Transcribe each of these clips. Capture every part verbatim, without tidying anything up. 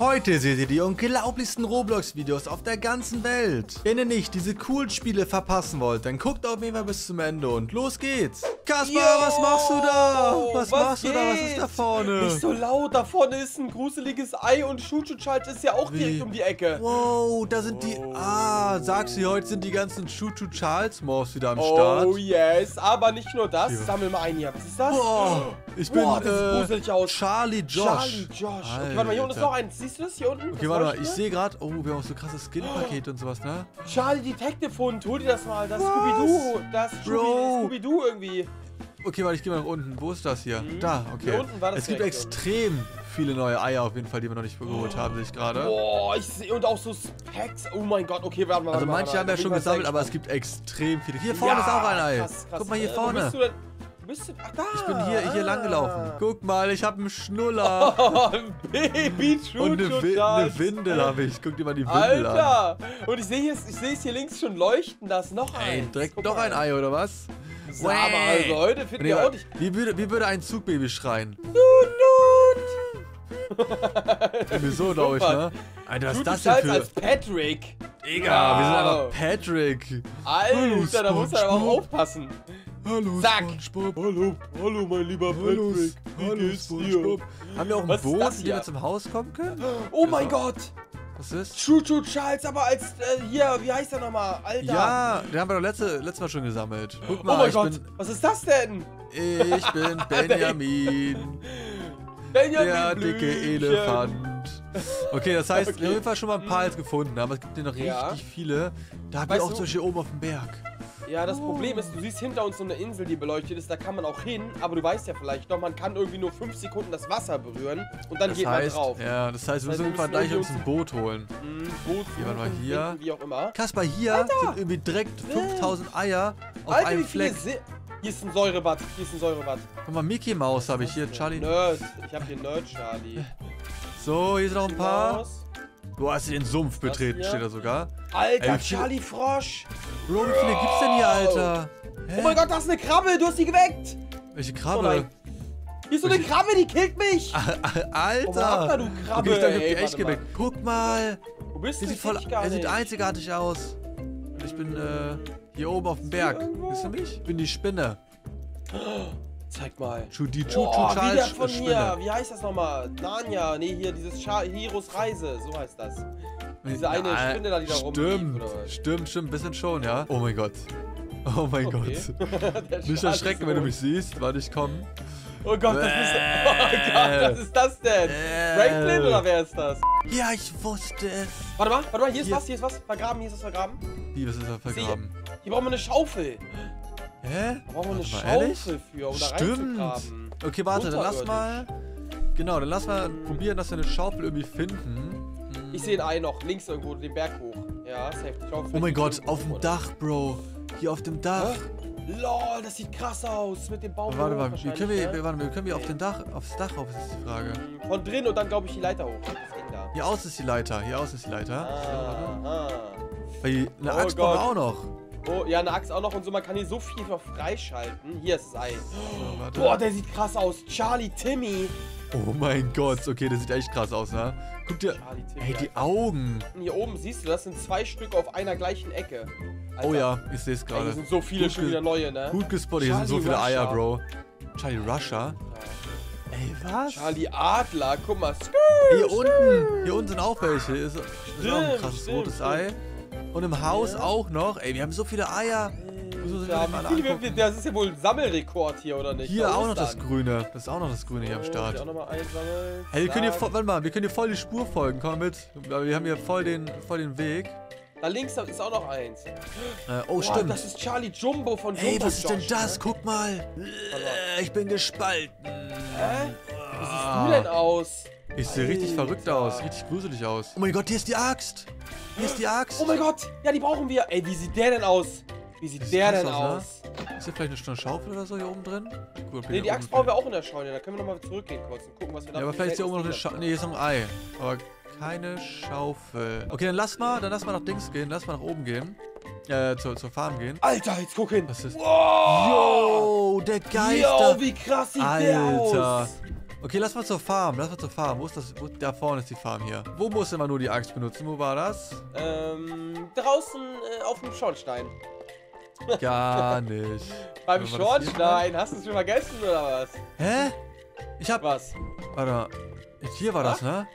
Heute seht ihr die unglaublichsten Roblox-Videos auf der ganzen Welt. Wenn ihr nicht diese coolen Spiele verpassen wollt, dann guckt auf jeden Fall bis zum Ende und los geht's. Kaspar, Yo, was machst du da? Was, was machst geht? du da? Was ist da vorne? Nicht so laut, da vorne ist ein gruseliges Ei und Choo Choo Charles ist ja auch Wie? direkt um die Ecke. Wow, da sind oh. die... Ah, sagst du, heute sind die ganzen Choo Choo Charles Morphs wieder am oh, Start. Oh yes, aber nicht nur das. Ja. Sammel mal einen hier. Was ist das? Wow. Ich bin Boah, das äh, aus. Charlie Josh. Charlie Josh. Alter. Okay, warte mal, hier unten ist noch eins. Siehst du das hier unten? Okay, warte mal, ich sehe gerade, oh, wir haben auch so krasse Skin-Pakete oh. und sowas, ne? Charlie Detective Hund, hol dir das mal. Das Scooby-Doo. Das Scooby-Doo irgendwie. Okay, warte, ich gehe mal nach unten. Wo ist das hier? Mhm. Da, okay. Hier unten war das es gibt extrem unten. viele neue Eier auf jeden Fall, die wir noch nicht geholt oh. haben, sehe ich gerade. Boah, ich sehe und auch so Packs. Oh mein Gott, okay, warte mal. Also warte, manche warte, haben ja schon gesammelt, aber es gibt extrem viele. Hier vorne ja, ist auch ein Ei. Krass, krass. Guck mal hier vorne. Äh, Ach, da. Ich bin hier, hier lang gelaufen. Guck mal, ich habe einen Schnuller. Oh, ein Baby-Choo-Choo. Und eine, Wi eine Windel habe ich. Guck dir mal die Windel Alter. an. Und ich sehe es hier, hier links schon leuchten. Da ist noch ein. Ey, direkt Guck noch mal. ein Ei, oder was? So, aber also heute finden wir auch nicht... Wie würde, wie würde ein Zugbaby schreien? Nun, nun. Wieso, glaube ich, ne? Alter, was ist das denn für... als Patrick. Digga, wow. wir sind einfach Patrick. Alter, da muss er aber auch aufpassen. Hallo, Zack. SpongeBob. Hallo, hallo, mein lieber Patrick. Hallo, wie geht's dir? Haben wir auch einen Boot, mit dem wir zum Haus kommen können? Oh mein ja. Gott. Was ist? Choo Choo Charles, aber als, äh, hier, wie heißt der nochmal? Alter. Ja, den haben wir doch letzte, letztes Mal schon gesammelt. Guck mal, oh mein ich Gott, bin, was ist das denn? Ich bin Benjamin. Benjamin der Blümchen. dicke Elefant. Okay, das heißt, okay. wir haben auf jeden Fall schon mal ein paar jetzt gefunden, aber es gibt hier noch richtig ja. viele. Da haben wir auch solche oben auf dem Berg. Ja, das oh. Problem ist, du siehst hinter uns so eine Insel, die beleuchtet ist, da kann man auch hin, aber du weißt ja vielleicht noch, man kann irgendwie nur fünf Sekunden das Wasser berühren und dann das geht heißt, man drauf. Ja, das heißt, wir müssen irgendwann gleich uns ein Boot holen. Mhm, Boot hier, warte mal hier. Wie auch immer. Kaspar, hier Alter. sind irgendwie direkt fünftausend Eier auf Alter, einem Fleck. Hier ist ein Säurebad, hier ist ein Säurebad. Guck mal, Mickey Mouse habe ich hier, Charlie. Nerd, ich habe den Nerd, Charlie. So, hier sind noch ein paar. Du hast den Sumpf betreten, steht da sogar. Alter, Ey, Charlie Frosch. Bro, wie viele gibt's denn hier, Alter? Hä? Oh mein Gott, da ist eine Krabbe, du hast die geweckt. Welche Krabbe? Oh hier ist so eine Krabbe, die killt mich. Alter. Oh Alter, du Krabbe. Okay, ich glaub, ich hab die echt geweckt. Guck mal. Wo bist du? Der sieht, voll, der sieht einzigartig aus. Ich bin äh, hier oben auf dem Berg. Siehst du mich? Ich bin die Spinne. Zeig mal. Die Choo Choo Charles von hier. Wie heißt das nochmal? Narnia. Nee, hier dieses Scha Heroes Reise. So heißt das. Diese eine Na, Spinne da, die da rumliegt. Stimmt, stimmt. Ein bisschen schon, ja. Oh mein Gott. Oh mein okay. Gott. Nicht erschrecken, wenn du mich siehst. Warte, ich komme. Oh Gott, das ist... Oh Gott, was ist das denn? Franklin oder wer ist das? Ja, ich wusste es. Warte mal, warte mal. Hier ist hier. was, hier ist was. Vergraben, hier ist was vergraben. Wie, was ist da vergraben? Sie, hier brauchen wir eine Schaufel. Hä? Da brauchen wir eine Schaufel für, um da reinzugraben. Okay, warte, dann lass mal... Genau, dann lass mal probieren, dass wir eine Schaufel irgendwie finden. Hm. Ich sehe ein Ei noch, links irgendwo, den Berg hoch. Ja, safe. Oh mein Gott, auf dem Dach, Bro. Hier auf dem Dach. Hä? Lol, das sieht krass aus mit dem Baum. Warte mal, wie können wir, warte, wir können wir auf den Dach, aufs Dach rauf, ist die Frage. Von drin und dann, glaube ich, die Leiter hoch. Das Ding da. Hier aus ist die Leiter, hier aus ist die Leiter. Ah, ja, eine Axt brauchen wir auch noch. Oh, ja, eine Axt auch noch und so. Man kann hier so viel noch freischalten. Hier ist das Ei. Oh, Boah, der sieht krass aus. Charlie Timmy. Oh mein Gott. Okay, der sieht echt krass aus, ne? Guck dir... Hey, die Augen. Hier oben, siehst du, das sind zwei Stück auf einer gleichen Ecke. Alter. Oh ja, ich sehe es gerade. Hier sind so viele gut schon wieder neue, ne? Gut gespottet. Hier sind so viele Russia. Eier, Bro. Charlie Russia? Ey, was? Charlie Adler. Guck mal. Hier stimmt. unten. Hier unten sind auch welche. Ist, ist stimmt, auch ein krasses stimmt, rotes stimmt. Ei. Und im Haus ja. auch noch. Ey, wir haben so viele Eier. Ja, wir, das ist ja wohl ein Sammelrekord hier, oder nicht? Hier da auch noch das Grüne. Das ist auch noch das Grüne hier oh, am Start. Ich auch noch mal einsammeln. Hey, wir können hier, warte mal, wir können hier voll die Spur folgen. Komm mit. Wir haben hier voll den, voll den Weg. Da links ist auch noch eins. Äh, oh, Boah, stimmt. Das ist Charlie Jumbo von Jumbo Hey, was ist denn Josh, das? Ne? Guck mal. Ich bin gespalten. Hä? Wie siehst du denn aus? Ich sehe richtig verrückt aus, richtig gruselig aus. Oh mein Gott, hier ist die Axt. Hier ist die Axt. Oh mein Gott, ja, die brauchen wir. Ey, wie sieht der denn aus? Wie sieht, sieht der denn aus? aus? Ne? Ist hier vielleicht eine Schaufel oder so hier oben drin? Cool, nee, die Axt brauchen wir auch in der Scheune. Da können wir nochmal zurückgehen kurz und gucken, was wir da haben. Ja, aber vielleicht ist hier oben noch eine Schaufel. Nee, hier ist noch ein Ei. Aber keine Schaufel. Okay, dann lass mal, dann lass mal nach Dings gehen. Lass mal nach oben gehen. Äh, zur, zur Farm gehen. Alter, jetzt guck hin. Was ist? Wow. Yo, der Geister. Yo, wie krass sieht der aus. Alter. Okay, lass mal zur Farm. Lass mal zur Farm. Wo ist das? Wo, da vorne ist die Farm hier. Wo musste man nur die Axt benutzen? Wo war das? Ähm, draußen äh, auf dem Schornstein. Gar nicht. Beim Schornstein? Hast du es schon vergessen oder was? Hä? Ich hab was. Warte. Hier war das, ne?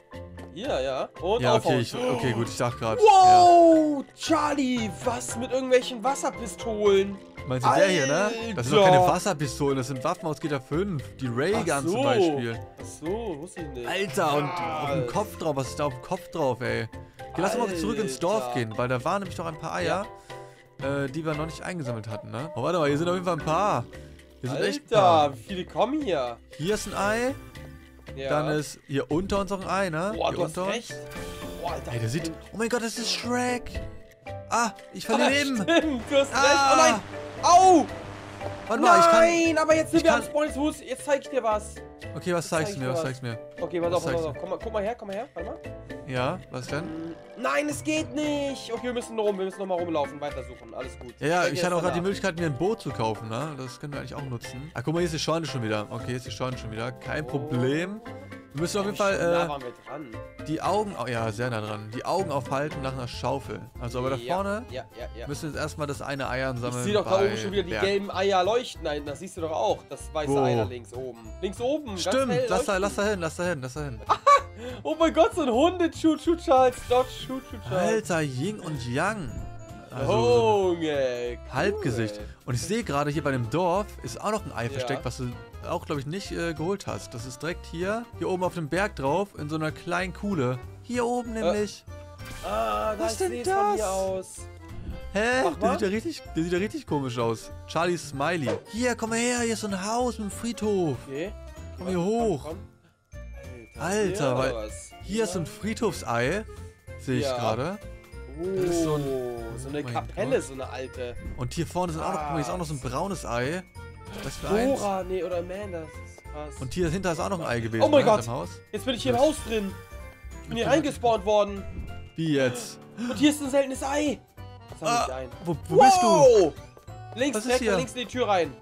Ja, ja. Und ja, okay, ich, okay, gut, ich dachte gerade. Wow, ja. Charlie, was mit irgendwelchen Wasserpistolen? Meinst du Alter. Der hier, ne? Das sind doch keine Wasserpistolen, das sind Waffen aus G T A fünf. Die Rayguns so. Zum Beispiel. Ach so, wusste ich nicht. Alter, und ja, auf dem Kopf drauf, was ist da auf dem Kopf drauf, ey? Okay, lass uns mal zurück ins Dorf gehen, weil da waren nämlich noch ein paar Eier, ja. äh, die wir noch nicht eingesammelt hatten, ne? Oh, warte mal, hier sind auf jeden Fall ein paar. Hier sind Alter, echt ein paar. Wie viele kommen hier? Hier ist ein Ei. Ja. Dann ist hier unter uns auch ein Ei, ne? Boah, hier du unter hast recht. Boah, Alter, ey, der sieht... Oh mein Gott, das ist Shrek. Ah, ich verliere Leben. Stimmt, du hast ah. recht. Oh nein. Au. Warte mal, ich kann... Nein, aber jetzt sind wir am Spawnshus. Jetzt zeig ich dir was. Okay, was zeigst du mir? Was zeigst du mir? Okay, pass auf, pass auf. Komm mal, guck mal her, komm mal her. Warte mal. Ja, was denn? Nein, es geht nicht. Okay, wir müssen rum. Wir müssen nochmal rumlaufen, weitersuchen. Alles gut. Ja, ja, ich hatte auch gerade die Möglichkeit, mir ein Boot zu kaufen, ne? Das können wir eigentlich auch nutzen. Ah, guck mal, hier ist die Scheune schon wieder. Okay, hier ist die Scheune schon wieder. Kein oh. Problem. Wir müssen auf jeden Fall äh, nah waren wir dran. die Augen, oh, ja, sehr nah dran, die Augen aufhalten nach einer Schaufel. Also, aber da ja, vorne ja, ja, ja. müssen wir jetzt erstmal das eine Eier ansammeln. Ich sehe doch da oben schon wieder die Bergen. gelben Eier leuchten. Nein, das siehst du doch auch, das weiße oh. Ei da links oben. Links oben, stimmt, ganz lass, da, lass da hin, lass da hin, lass da hin. Oh mein Gott, so ein Hunde-Choo Choo Charles, dort Choo Choo Charles. Alter, Yin und Yang. Also oh, so cool. Halbgesicht. Und ich sehe gerade hier bei dem Dorf ist auch noch ein Ei ja. versteckt, was du auch, glaube ich, nicht äh, geholt hast. Das ist direkt hier, hier oben auf dem Berg drauf, in so einer kleinen Kuhle. Hier oben nämlich. Äh. Ah, was denn das? Von hier aus. Hä? Der sieht, ja richtig, der sieht ja richtig komisch aus. Charlie Smiley. Hier, komm mal her, hier ist so ein Haus mit einem Friedhof. Okay. Komm hier hoch. Komm. Alter, Alter, weil hier ja. ist so ein Friedhofsei, sehe ich ja. gerade. Das ist so, ein, so eine oh Kapelle, Gott. so eine alte. Und hier vorne sind auch noch, guck mal, ist auch noch so ein braunes Ei. Das für Dora, eins. nee, oder Amanda, das ist krass. Und hier hinter ist auch noch ein Ei gewesen. Oh mein ne, Gott, Haus. jetzt bin ich hier das im Haus drin. Ich bin hier reingespawnt worden. Wie jetzt? Und hier ist ein seltenes Ei. Das ah, ein. Wo, wo wow. bist du? Links, direkt links in die Tür rein.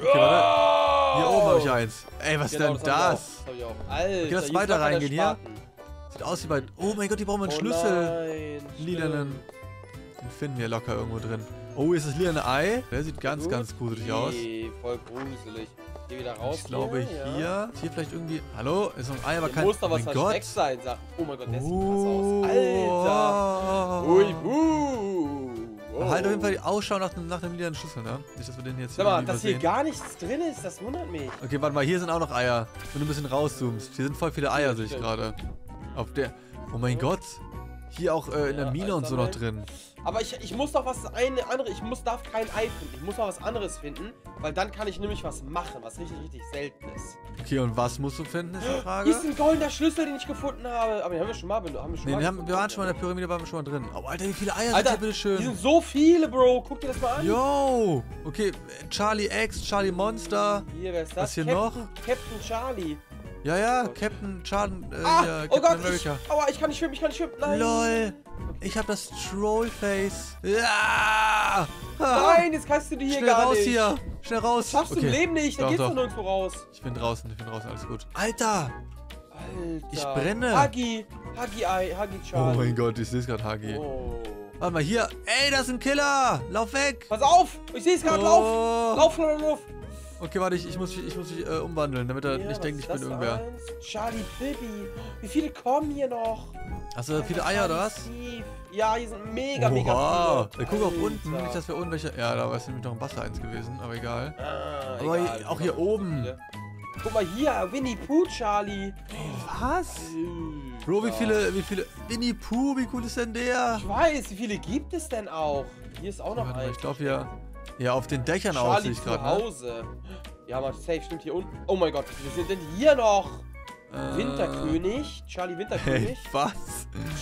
Okay, warte. Hier oben habe ich eins. Ey, was genau, ist denn das? das? Ich auch. Das hab ich auch. Alter, okay, lass weiter reingehen hier. Sieht aus wie bei... Oh mein Gott, die brauchen einen oh Schlüssel. Nein, Lilanen. Den finden wir locker irgendwo drin. Oh, ist das lilane Ei? Der sieht ganz, Gut. ganz gruselig nee, aus. Voll gruselig. Geh wieder raus. Ich glaube hier, ja. hier. Ist hier vielleicht irgendwie... Hallo? Ist noch ein Ei, aber hier kein... Muss da was oh versteckt sein, sagt. Oh mein Gott, der oh. sieht krass aus. Alter. Ui, buh. Oh. Halt auf jeden Fall die Ausschau nach dem, nach dem lilanen Schlüssel, ne? Nicht, dass wir den jetzt hier Sag mal, dass hier gar nichts drin ist, das wundert mich. Okay, warte mal, hier sind auch noch Eier. Wenn du ein bisschen rauszoomst. Hier sind voll viele Eier, sehe ich gerade. Auf der. Oh mein Gott. Hier auch äh, in ja, der Mine und so noch drin. Aber ich, ich muss doch was eine andere. Ich muss darf kein Ei finden. Ich muss noch was anderes finden, weil dann kann ich nämlich was machen, was richtig, richtig selten ist. Okay, und was musst du finden, ist die Frage? Hier ist ein goldener Schlüssel, den ich gefunden habe. Aber den haben wir schon mal benutzt. Haben wir, schon nee, mal wir, haben, wir waren schon mal in der Pyramide, waren wir schon mal drin. Oh, Alter, wie viele Eier Alter, sind hier, bitteschön? Hier sind so viele, Bro. Guck dir das mal an. Yo! Okay, Charlie X, Charlie Monster. Hier, wer ist das? Was hier Captain, noch? Captain Charlie. Ja, ja, Captain Charlie, äh, ah, ja, Captain oh Gott, America. Ich, aua, ich kann nicht schwimmen, ich kann nicht schwimmen, nein. Lol, ich hab das Trollface. Ja! Nein, jetzt kannst du die hier Schnell gar nicht. Schnell raus hier, schnell raus. Das schaffst okay. du im Leben nicht, da geht's doch nirgendwo raus. Ich bin draußen, ich bin draußen, alles gut. Alter! Alter. Ich brenne. Huggy, Huggy Ei, Huggy Charlie. Oh mein Gott, ich seh's grad, Huggy. Oh. Warte mal, hier, ey, das ist ein Killer, lauf weg. Pass auf, ich seh's grad, oh. lauf, lauf, lauf, lauf. Okay, warte, ich, ich muss mich, ich muss mich äh, umwandeln, damit er ja, nicht denkt, ich bin irgendwer. Eins? Charlie, Bibi, wie viele kommen hier noch? Hast du viele Eier oder was? Ja, hier sind mega, Oha. mega viele. Guck auf unten, nicht, dass wir irgendwelche... Ja, da war es nämlich noch ein Wasser eins gewesen, aber egal. Ah, aber egal, hier, auch hier oben. Viele. Guck mal hier, Winnie Pooh, Charlie. Oh, was? Alter. Bro, wie viele, wie viele... Winnie Pooh, wie cool ist denn der? Ich weiß, wie viele gibt es denn auch? Hier ist auch noch ja, ein. Ich glaube hier... Ja, auf den Dächern auch sehe ich gerade. Charlie zu Hause. Ja, aber safe stimmt hier unten. Oh mein Gott, wir sind denn hier noch? Äh. Winterkönig? Charlie Winterkönig? Hey, was?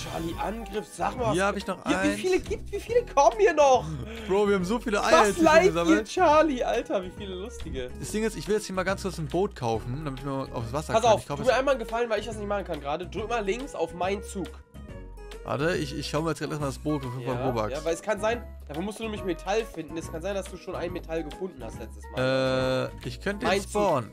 Charlie Angriff, sag mal. Hier habe ich noch eins. Wie viele gibt Wie viele kommen hier noch? Bro, wir haben so viele Eier jetzt gesammelt. Was Charlie, Alter, wie viele lustige. Das Ding ist, ich will jetzt hier mal ganz kurz ein Boot kaufen, damit ich mir aufs Wasser kann. Pass auf, tu mir einmal einen Gefallen, weil ich das nicht machen kann gerade. Drück mal links auf meinen Zug. Warte, ich, ich schau mir jetzt gerade erstmal das Boot für fünfhundert ja, Robux. Ja, weil es kann sein, davon musst du nämlich Metall finden. Es kann sein, dass du schon ein Metall gefunden hast letztes Mal. Äh, ich könnte jetzt spawnen.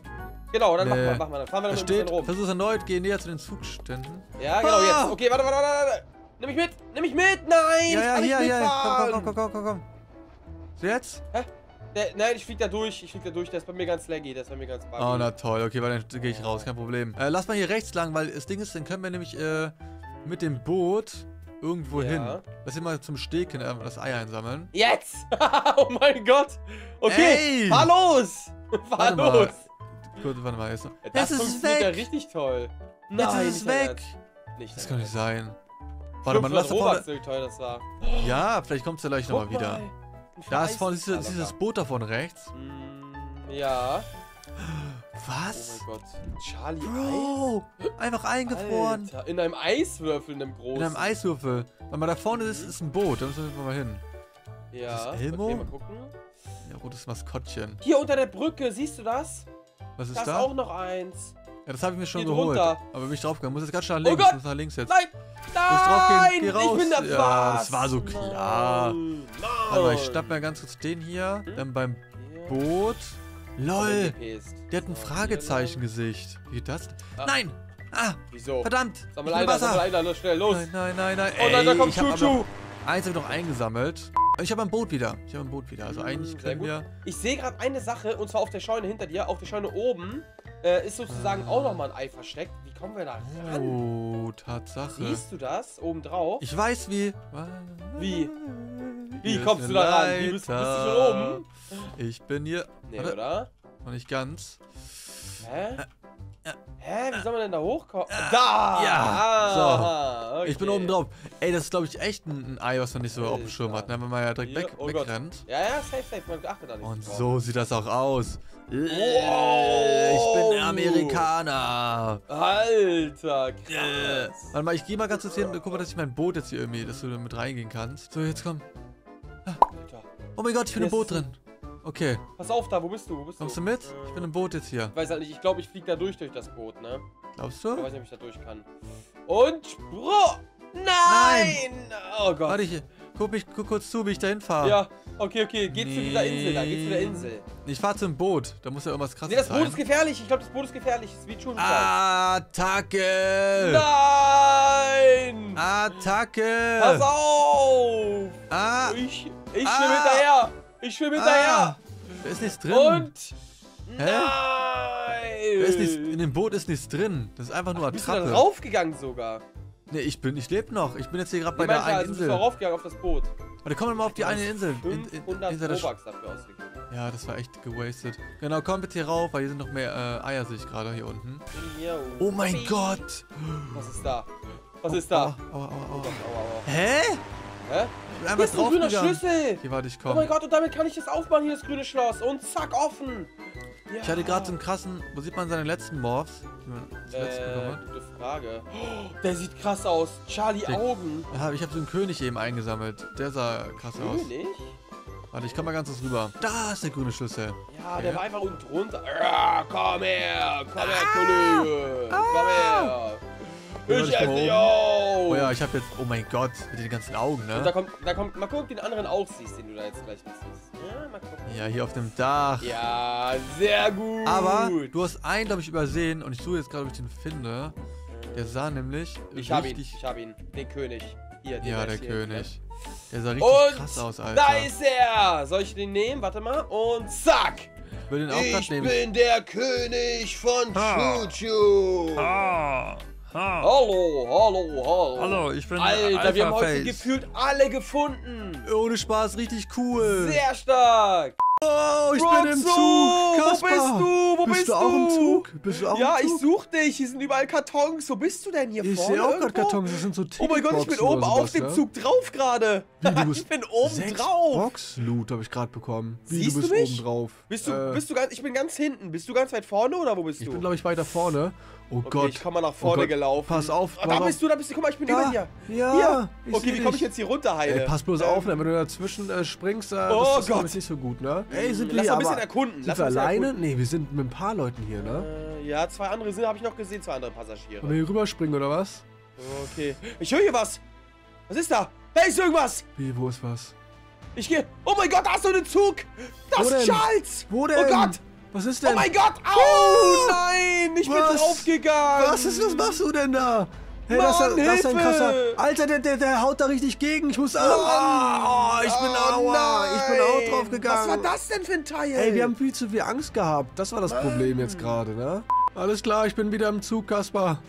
Genau, dann nee. machen wir, machen wir, dann fahren wir da mit dem rum. Versuch's erneut, geh näher zu den Zugständen. Ja, genau, ah! jetzt. Okay, warte, warte, warte, warte. Nimm mich mit, nimm mich mit, nein! Ja, ja, ich kann ja, nicht ja, komm, komm, komm, komm, komm. So jetzt? Hä? Der, nein, ich flieg da durch, ich flieg da durch, das ist bei mir ganz laggy, das ist bei mir ganz buggy. Oh, na toll, okay, weil dann gehe ich raus, kein Problem. Äh, lass mal hier rechts lang, weil das Ding ist, dann können wir nämlich äh, mit dem Boot irgendwo ja. hin. Lass hier mal zum Steg hin, äh, das Ei einsammeln. Jetzt! Oh mein Gott! Okay, ey! Fahr los! Fahr warte los! Mal. Gut, warte mal, jetzt noch. Das jetzt ist weg! Ja richtig toll. Nein, jetzt ist es weg! Nicht das kann nicht sein. Warte mal, lass Robux, wie teuer das war. Ja, vielleicht kommt es ja gleich nochmal wieder. Da ist vorne dieses, dieses Boot da vorne rechts. Ja. Was? Oh mein Gott. Charlie Bro, Eis? Einfach eingefroren. Alter, in einem Eiswürfel, in einem großen. In einem Eiswürfel. Weil mal da vorne ist, ist ein Boot. Da müssen wir mal hin. Ja. Ist das Elmo? Okay, mal gucken. Ja, rotes Maskottchen. Hier unter der Brücke, siehst du das? Was ist da? Da ist auch noch eins. Ja, das habe ich mir schon geht geholt. Runter. Aber bin ich draufgegangen. Muss jetzt ganz schnell nach links. Oh muss nach links jetzt. Nein! Nein! Geh raus. Ich bin da fast. Ja, das war so klar. Nein. Nein. Aber ich schnapp mir ganz kurz den hier. Hm? Dann beim ja. Boot. Lol. Der hat ein Fragezeichen-Gesicht. Wie geht das? Ah. Nein! Ah! Wieso? Verdammt! Sammel einer, sammel einer, los, schnell, los! Nein, nein, nein, nein. Oh nein, da kommt Choo Choo! Eins habe ich noch eingesammelt. Ich habe ein Boot wieder. Ich habe ein Boot wieder. Also eigentlich können wir. Ich sehe gerade eine Sache, und zwar auf der Scheune hinter dir, auf der Scheune oben, äh, ist sozusagen ah. auch nochmal ein Ei versteckt. Wie kommen wir da ran? Oh, Tatsache. Siehst du das oben drauf? Ich weiß wie. Wie? Wie kommst du da ran? Wie bist, bist du schon oben? Ich bin hier. Nee, warte, oder? Noch nicht ganz. Hä? Hä? Wie soll man denn da hochkommen? Da! Ja! So. Okay. Ich bin oben drauf. Ey, das ist, glaube ich, echt ein Ei, was man nicht so auf dem Schirm hat. Ne? Wenn man ja direkt weg, oh wegrennt. Ja, ja, safe, safe. Man achtet da nicht. Und drauf. So sieht das auch aus. Oh. Ich bin Amerikaner. Alter, krass. Yeah. Warte mal, ich gehe mal ganz kurz hin und guck mal, dass ich mein Boot jetzt hier irgendwie, dass du mit reingehen kannst. So, jetzt komm. Ah. Oh mein Gott, ich bin yes. im Boot drin. Okay. Pass auf da, wo bist du? Wo bist du? Kommst du mit? Ich bin im Boot jetzt hier. Ich weiß halt nicht, ich glaube, ich fliege da durch, durch das Boot, ne? Glaubst du? Ich weiß nicht, ob ich da durch kann. Und Spruch! Nein! Nein! Oh Gott. Warte, ich guck, mich, guck kurz zu, wie ich da hinfahre. Ja, okay, okay. Geh nee. zu dieser Insel da, geh zu der Insel. Ich fahre zum Boot, da muss ja irgendwas krasses sein. Nee, das Boot sein. ist gefährlich. Ich glaube, das Boot ist gefährlich. Das ist wie Choo Choo Charles. Attacke! Nein! Attacke! Pass auf! Ah! Ich, ich ah. schwimme hinterher! Ich schwimme hinterher! Ah, da ist nichts drin. Und? Hä? Nein! Da ist nichts, in dem Boot ist nichts drin. Das ist einfach nur Attrappe. Ach, bist du da raufgegangen sogar? Ne, ich bin, ich lebe noch. Ich bin jetzt hier gerade bei der einen also Insel. Ich bin raufgegangen auf das Boot. Warte, komm mal auf die eine Insel. fünfhundert Robux dafür ausgegeben. Ja, das war echt gewastet. Genau, komm bitte hier rauf, weil hier sind noch mehr äh, Eier, sehe ich gerade hier unten. Oh mein Gott! Was ist da? Was ist da? Aua, aua, aua. Hä? Hä? Hier ist ein grüner Schlüssel! Hier, warte, ich komme. Oh mein Gott, und damit kann ich das aufmachen, hier das grüne Schloss. Und zack, offen! Ja. Ich hatte gerade so einen krassen... Wo sieht man seine letzten Morphs? Äh, gute Frage. Oh, der sieht krass aus. Charlie der, Augen. Ja, ich habe so einen König eben eingesammelt. Der sah krass König? aus. König? Warte, ich komme mal ganz kurz rüber. Da ist der grüne Schlüssel. Ja, okay. Der war einfach unten drunter. Ah, komm her! Komm her, ah, Kollege! Ah, komm her! Ich esse dich auf! Oh ja, ich hab jetzt. Oh mein Gott, mit den ganzen Augen, ne? Und da kommt, da kommt. Mal gucken, ob du den anderen auch siehst, den du da jetzt gleich nicht siehst. Ja, mal gucken. Ja, hier auf dem Dach. Ja, sehr gut. Aber du hast einen, glaube ich, übersehen und ich suche jetzt gerade, ob ich den finde. Der sah nämlich. Ich hab ihn. Ich hab ihn. Den König. Hier, den ja, der hier König. Der sah richtig und krass aus, Alter. Da ist er! Soll ich den nehmen? Warte mal. Und zack! Ich will den auch grad nehmen. Ich bin der König von Choo Choo. Ah. Ah. Hallo, hallo, hallo. Hallo, ich bin Alter, Alpha wir haben heute Face. gefühlt alle gefunden. Ohne Spaß, richtig cool. Sehr stark. Oh, ich Robzo, bin im Zug. Kasper, wo bist du? Wo bist, bist du? Auch im Zug? Bist du auch ja, im Zug? Ich suche dich. Hier sind überall Kartons. Wo bist du denn hier ich vorne? Ich sehe auch gerade Kartons. Das sind so Ticketboxen. Oh mein Gott, ich bin oben auf dem Zug drauf gerade. Ich bin oben sechs drauf. Box-Loot habe ich gerade bekommen. Wie, Siehst du bist du mich? oben drauf. Bist du, äh, bist du ganz, ich bin ganz hinten. Bist du ganz weit vorne oder wo bist du? Ich bin, glaube ich, weiter vorne. Oh okay, Gott. Ich komme mal nach vorne oh gelaufen. Pass auf. Oh, da bist du, da bist du. Guck mal, ich bin neben dir. Ja. Hier. Okay, wie komme ich jetzt hier runter, Heide? Ey, pass bloß ähm. auf, wenn du dazwischen äh, springst, äh, oh das Gott. ist nicht so gut, ne? Ey, sind wir Lass hier, ein bisschen erkunden. Sind Lass wir alleine? Erkunden. Nee, wir sind mit ein paar Leuten hier, ne? Äh, ja, zwei andere sind, habe ich noch gesehen, zwei andere Passagiere. Wollen wir hier rüberspringen, oder was? Okay. Ich höre hier was. Was ist da? Da ist irgendwas. Wie, wo ist was? Ich gehe. Oh mein Gott, da ist so ein Zug. Das ist Charles. Wo denn? Oh Gott. Was ist denn? Oh mein Gott. Au, oh nein. Ich was? bin draufgegangen. Was ist, was machst du denn da? Hey, Mann, das, ist, das ist ein krasser... Alter, der, der, der haut da richtig gegen. Ich muss... Oh, oh, ich bin oh, aua. Nein. Ich bin auch drauf gegangen. Was war das denn für ein Teil? Ey, wir haben viel zu viel Angst gehabt. Das war das Mann. Problem jetzt gerade, ne? Alles klar, ich bin wieder im Zug, Kaspar.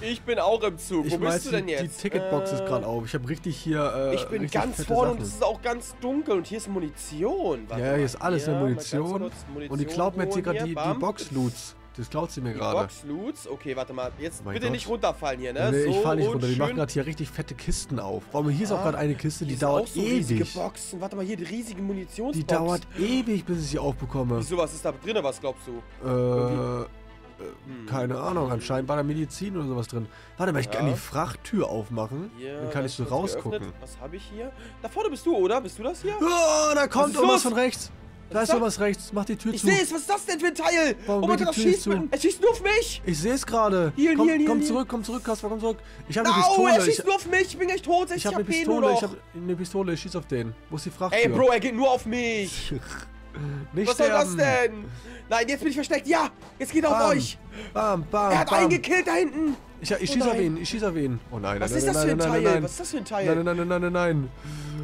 Ich bin auch im Zug. Ich Wo bist du denn jetzt? Die Ticketbox äh, ist gerade auf. Ich habe richtig hier... Äh, ich bin ganz vorne und es ist auch ganz dunkel. Und hier ist Munition. Warte, ja, hier ist alles hier, Munition. Munition. Und ich klaut mir jetzt hier gerade die, die Box-Loots. Das klaut sie mir gerade. Box-Loots? Okay, warte mal. Jetzt oh bitte Gott. nicht runterfallen hier, ne? Nee, so ich fall nicht runter. Die machen gerade hier richtig fette Kisten auf. Warum hier ist ah, auch gerade eine Kiste, die dauert so ewig. Boxen. Warte mal, hier die riesige Munitionsbox. Die dauert ewig, bis ich sie aufbekomme. Wieso, was ist da drin, was glaubst du? Äh, hm. keine Ahnung. Anscheinend war da Medizin oder sowas drin. Warte mal, ich ja. kann die Frachttür aufmachen. Ja, dann kann ich so rausgucken. Geöffnet. Was habe ich hier? Da vorne bist du, oder? Bist du das hier? Oh, da kommt irgendwas von rechts. Da ist sowas rechts. Mach die Tür ich zu. Ich sehe es. Was ist das denn für ein Teil? Warum oh mein Gott, das schießt mit, es schießt nur auf mich. Ich sehe es gerade. Komm, komm, komm zurück, komm zurück, Kaspar, komm zurück. Ich habe eine Pistole. Oh, er schießt ich, nur auf mich. Ich bin gleich tot. Ich habe eine Pistole. Ich habe eine Pistole. Ich schieß auf den. Wo ist die Frachttür? Ey, Bro, er geht nur auf mich. Nicht Was sterben. soll das denn? Nein, jetzt bin ich versteckt. Ja, jetzt geht er auf euch. Bam, bam, er hat bam. einen gekillt da hinten. Ich, ich schieße oh auf ihn. Ich schieße auf ihn. Oh nein, nein, nein, nein, nein. Was ist das für ein Teil? Was ist das für ein Teil? Nein, nein, nein, nein, nein, nein.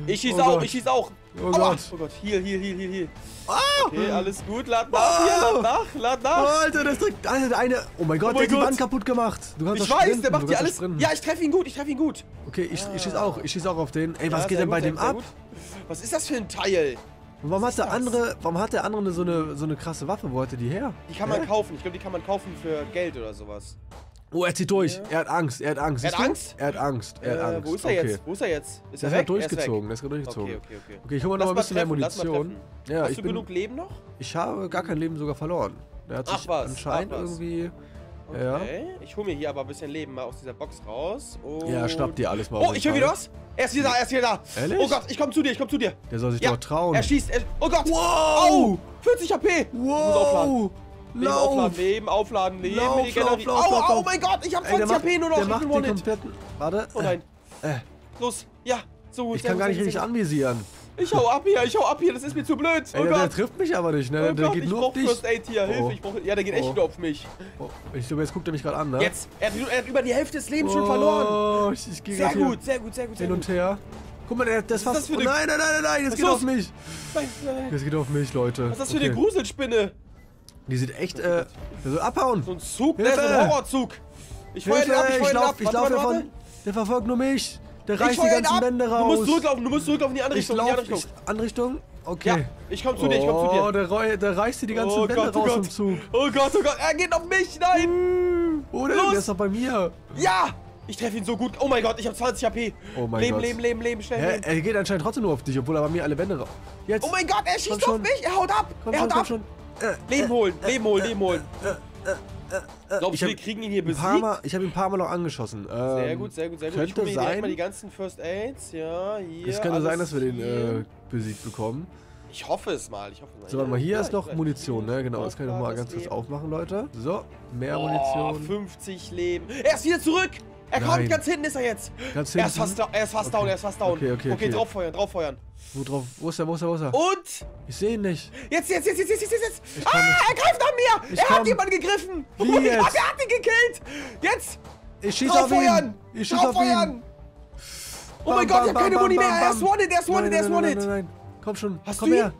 Ich schieß oh auch, Gott. ich schieß auch. Oh Gott. Oh Gott, hier, hier, hier, hier, hier. Oh. Okay, alles gut, lad nach, oh. hier, lad nach, lad nach. Oh, Alter, das drückt, Alter, der eine, oh mein Gott, oh mein der hat die Wand kaputt gemacht. Du kannst ich weiß, sprinten. der macht dir alles, sprinten. ja, ich treffe ihn gut, ich treffe ihn gut. Okay, ich, ich schieß auch, ich schieß auch auf den. Ey, was ja, geht denn gut, bei dem ab? Gut. Was ist das für ein Teil? Und warum, hat der andere, warum hat der andere so eine, so eine krasse Waffe, wo hat er die her? Die kann Hä? man kaufen, ich glaube, die kann man kaufen für Geld oder sowas. Oh, er zieht durch. Ja. Er hat Angst. Er hat Angst. Er hat Angst? Er hat Angst. Er hat Angst. Wo ist er okay. jetzt? Wo ist er jetzt? Ist er, er, ist durchgezogen. er ist gerade durchgezogen. Okay, okay, okay. Okay, ich hole mal noch ein bisschen treffen. mehr Munition. Ja, Hast ich du bin, genug Leben noch? Ich habe gar kein Leben sogar verloren. Er hat Ach, sich was. anscheinend Ach, was. irgendwie... Okay, ja. ich hole mir hier aber ein bisschen Leben mal aus dieser Box raus. Und ja, schnapp dir alles mal auf. Oh, ich höre wieder was. Er ist wieder da, er ist wieder da. Ehrlich? Oh Gott, ich komme zu dir, ich komme zu dir. Der soll sich ja. doch trauen. Er schießt. Er, oh Gott. Wow. Oh, vierzig H P. Wow. Leben aufladen, Leben aufladen, Leben lauf, in die Galerie. Lauf, lauf, au, lauf, au, oh mein Gott, ich hab zwanzig H P nur noch. Der macht den kompletten... Warte. Oh nein. Äh, äh. Los, ja. So gut. Ich kann gar nicht richtig anvisieren. Ich hau ab hier, ich hau ab hier, das ist mir zu blöd. Oh ey, der, der trifft mich aber nicht, ne? Oh der Gott, geht nur auf dich. First Aid hier, Hilfe, oh. ich brauch, ja, der geht oh. echt nur auf mich. Oh. Ich glaube, jetzt guckt er mich gerade an, ne? Jetzt, er hat, er hat über die Hälfte des Lebens oh. schon verloren. Ich, ich geh sehr gut, hier sehr gut, sehr gut, sehr hin gut. Hin und her. Guck mal, der, das fast... Nein, nein, nein, nein, das geht auf mich. Das geht auf mich, Leute. Was ist das für eine Gruselspinne? Die sind echt, äh, der soll abhauen. So ein Zug, Hilfe. der ist ein Horrorzug. Ich feuer den ab, ich feuer den ab. Ich laufe davon. Der verfolgt nur mich. Der reißt die ganzen Wände raus. Du musst zurücklaufen, du musst zurücklaufen in die andere Richtung. Ich lauf, in die andere Richtung. Ich, Anrichtung? Okay. Ja, ich komm zu dir, ich komm zu dir. Oh, der, der reißt dir die ganzen oh Wände Gott, raus oh vom Zug. Oh Gott, oh Gott, er geht auf mich, nein. Oh, der, der ist doch bei mir. Ja, ich treffe ihn so gut. Oh mein Gott, ich hab zwanzig H P. Oh mein Leben, Gott. Leben, Leben, Leben, schnell. Hä? Leben. Er geht anscheinend trotzdem nur auf dich, obwohl er bei mir alle Wände raus. Jetzt. Oh mein Gott, er schießt auf mich, er haut ab. Er haut ab. Leben holen, Leben holen, Leben holen. Glaubst du, wir kriegen ihn hier besiegt? Mal, ich habe ihn ein paar Mal noch angeschossen. Ähm, sehr gut, sehr gut, sehr gut. Ich hole mir direkt mal die ganzen First Aids. Ja, hier. Es könnte sein, dass wir den äh, besiegt bekommen. Ich hoffe es mal. Ich hoffe es mal. So, warte mal, hier ja, ist noch Munition, ne? Genau, das kann ich nochmal ganz kurz aufmachen, Leute. So, mehr oh, Munition. fünfzig Leben. Er ist wieder zurück! Er Nein. kommt, ganz hinten ist er jetzt. Ganz hinten? Er ist fast, er ist fast okay. down, er ist fast down. Okay, okay, okay, okay. drauffeuern, drauffeuern. Wo drauf? Wo ist er, wo ist er, wo ist er? Und? Ich sehe ihn nicht. Jetzt, jetzt, jetzt, jetzt, jetzt, jetzt, jetzt. Ah, er greift an mir. Ich er komm. hat jemanden gegriffen. Wie oh mein jetzt? Gott, er hat ihn gekillt. Jetzt. Ich schieß auf ihn. Ich schieß auf ihn. Oh mein bam, Gott, bam, ich hab keine bam, Muni bam, mehr. Bam. Er ist wanted, er ist wanted, er ist wanted. Nein, nein, nein, nein. Komm schon, Hast komm du her.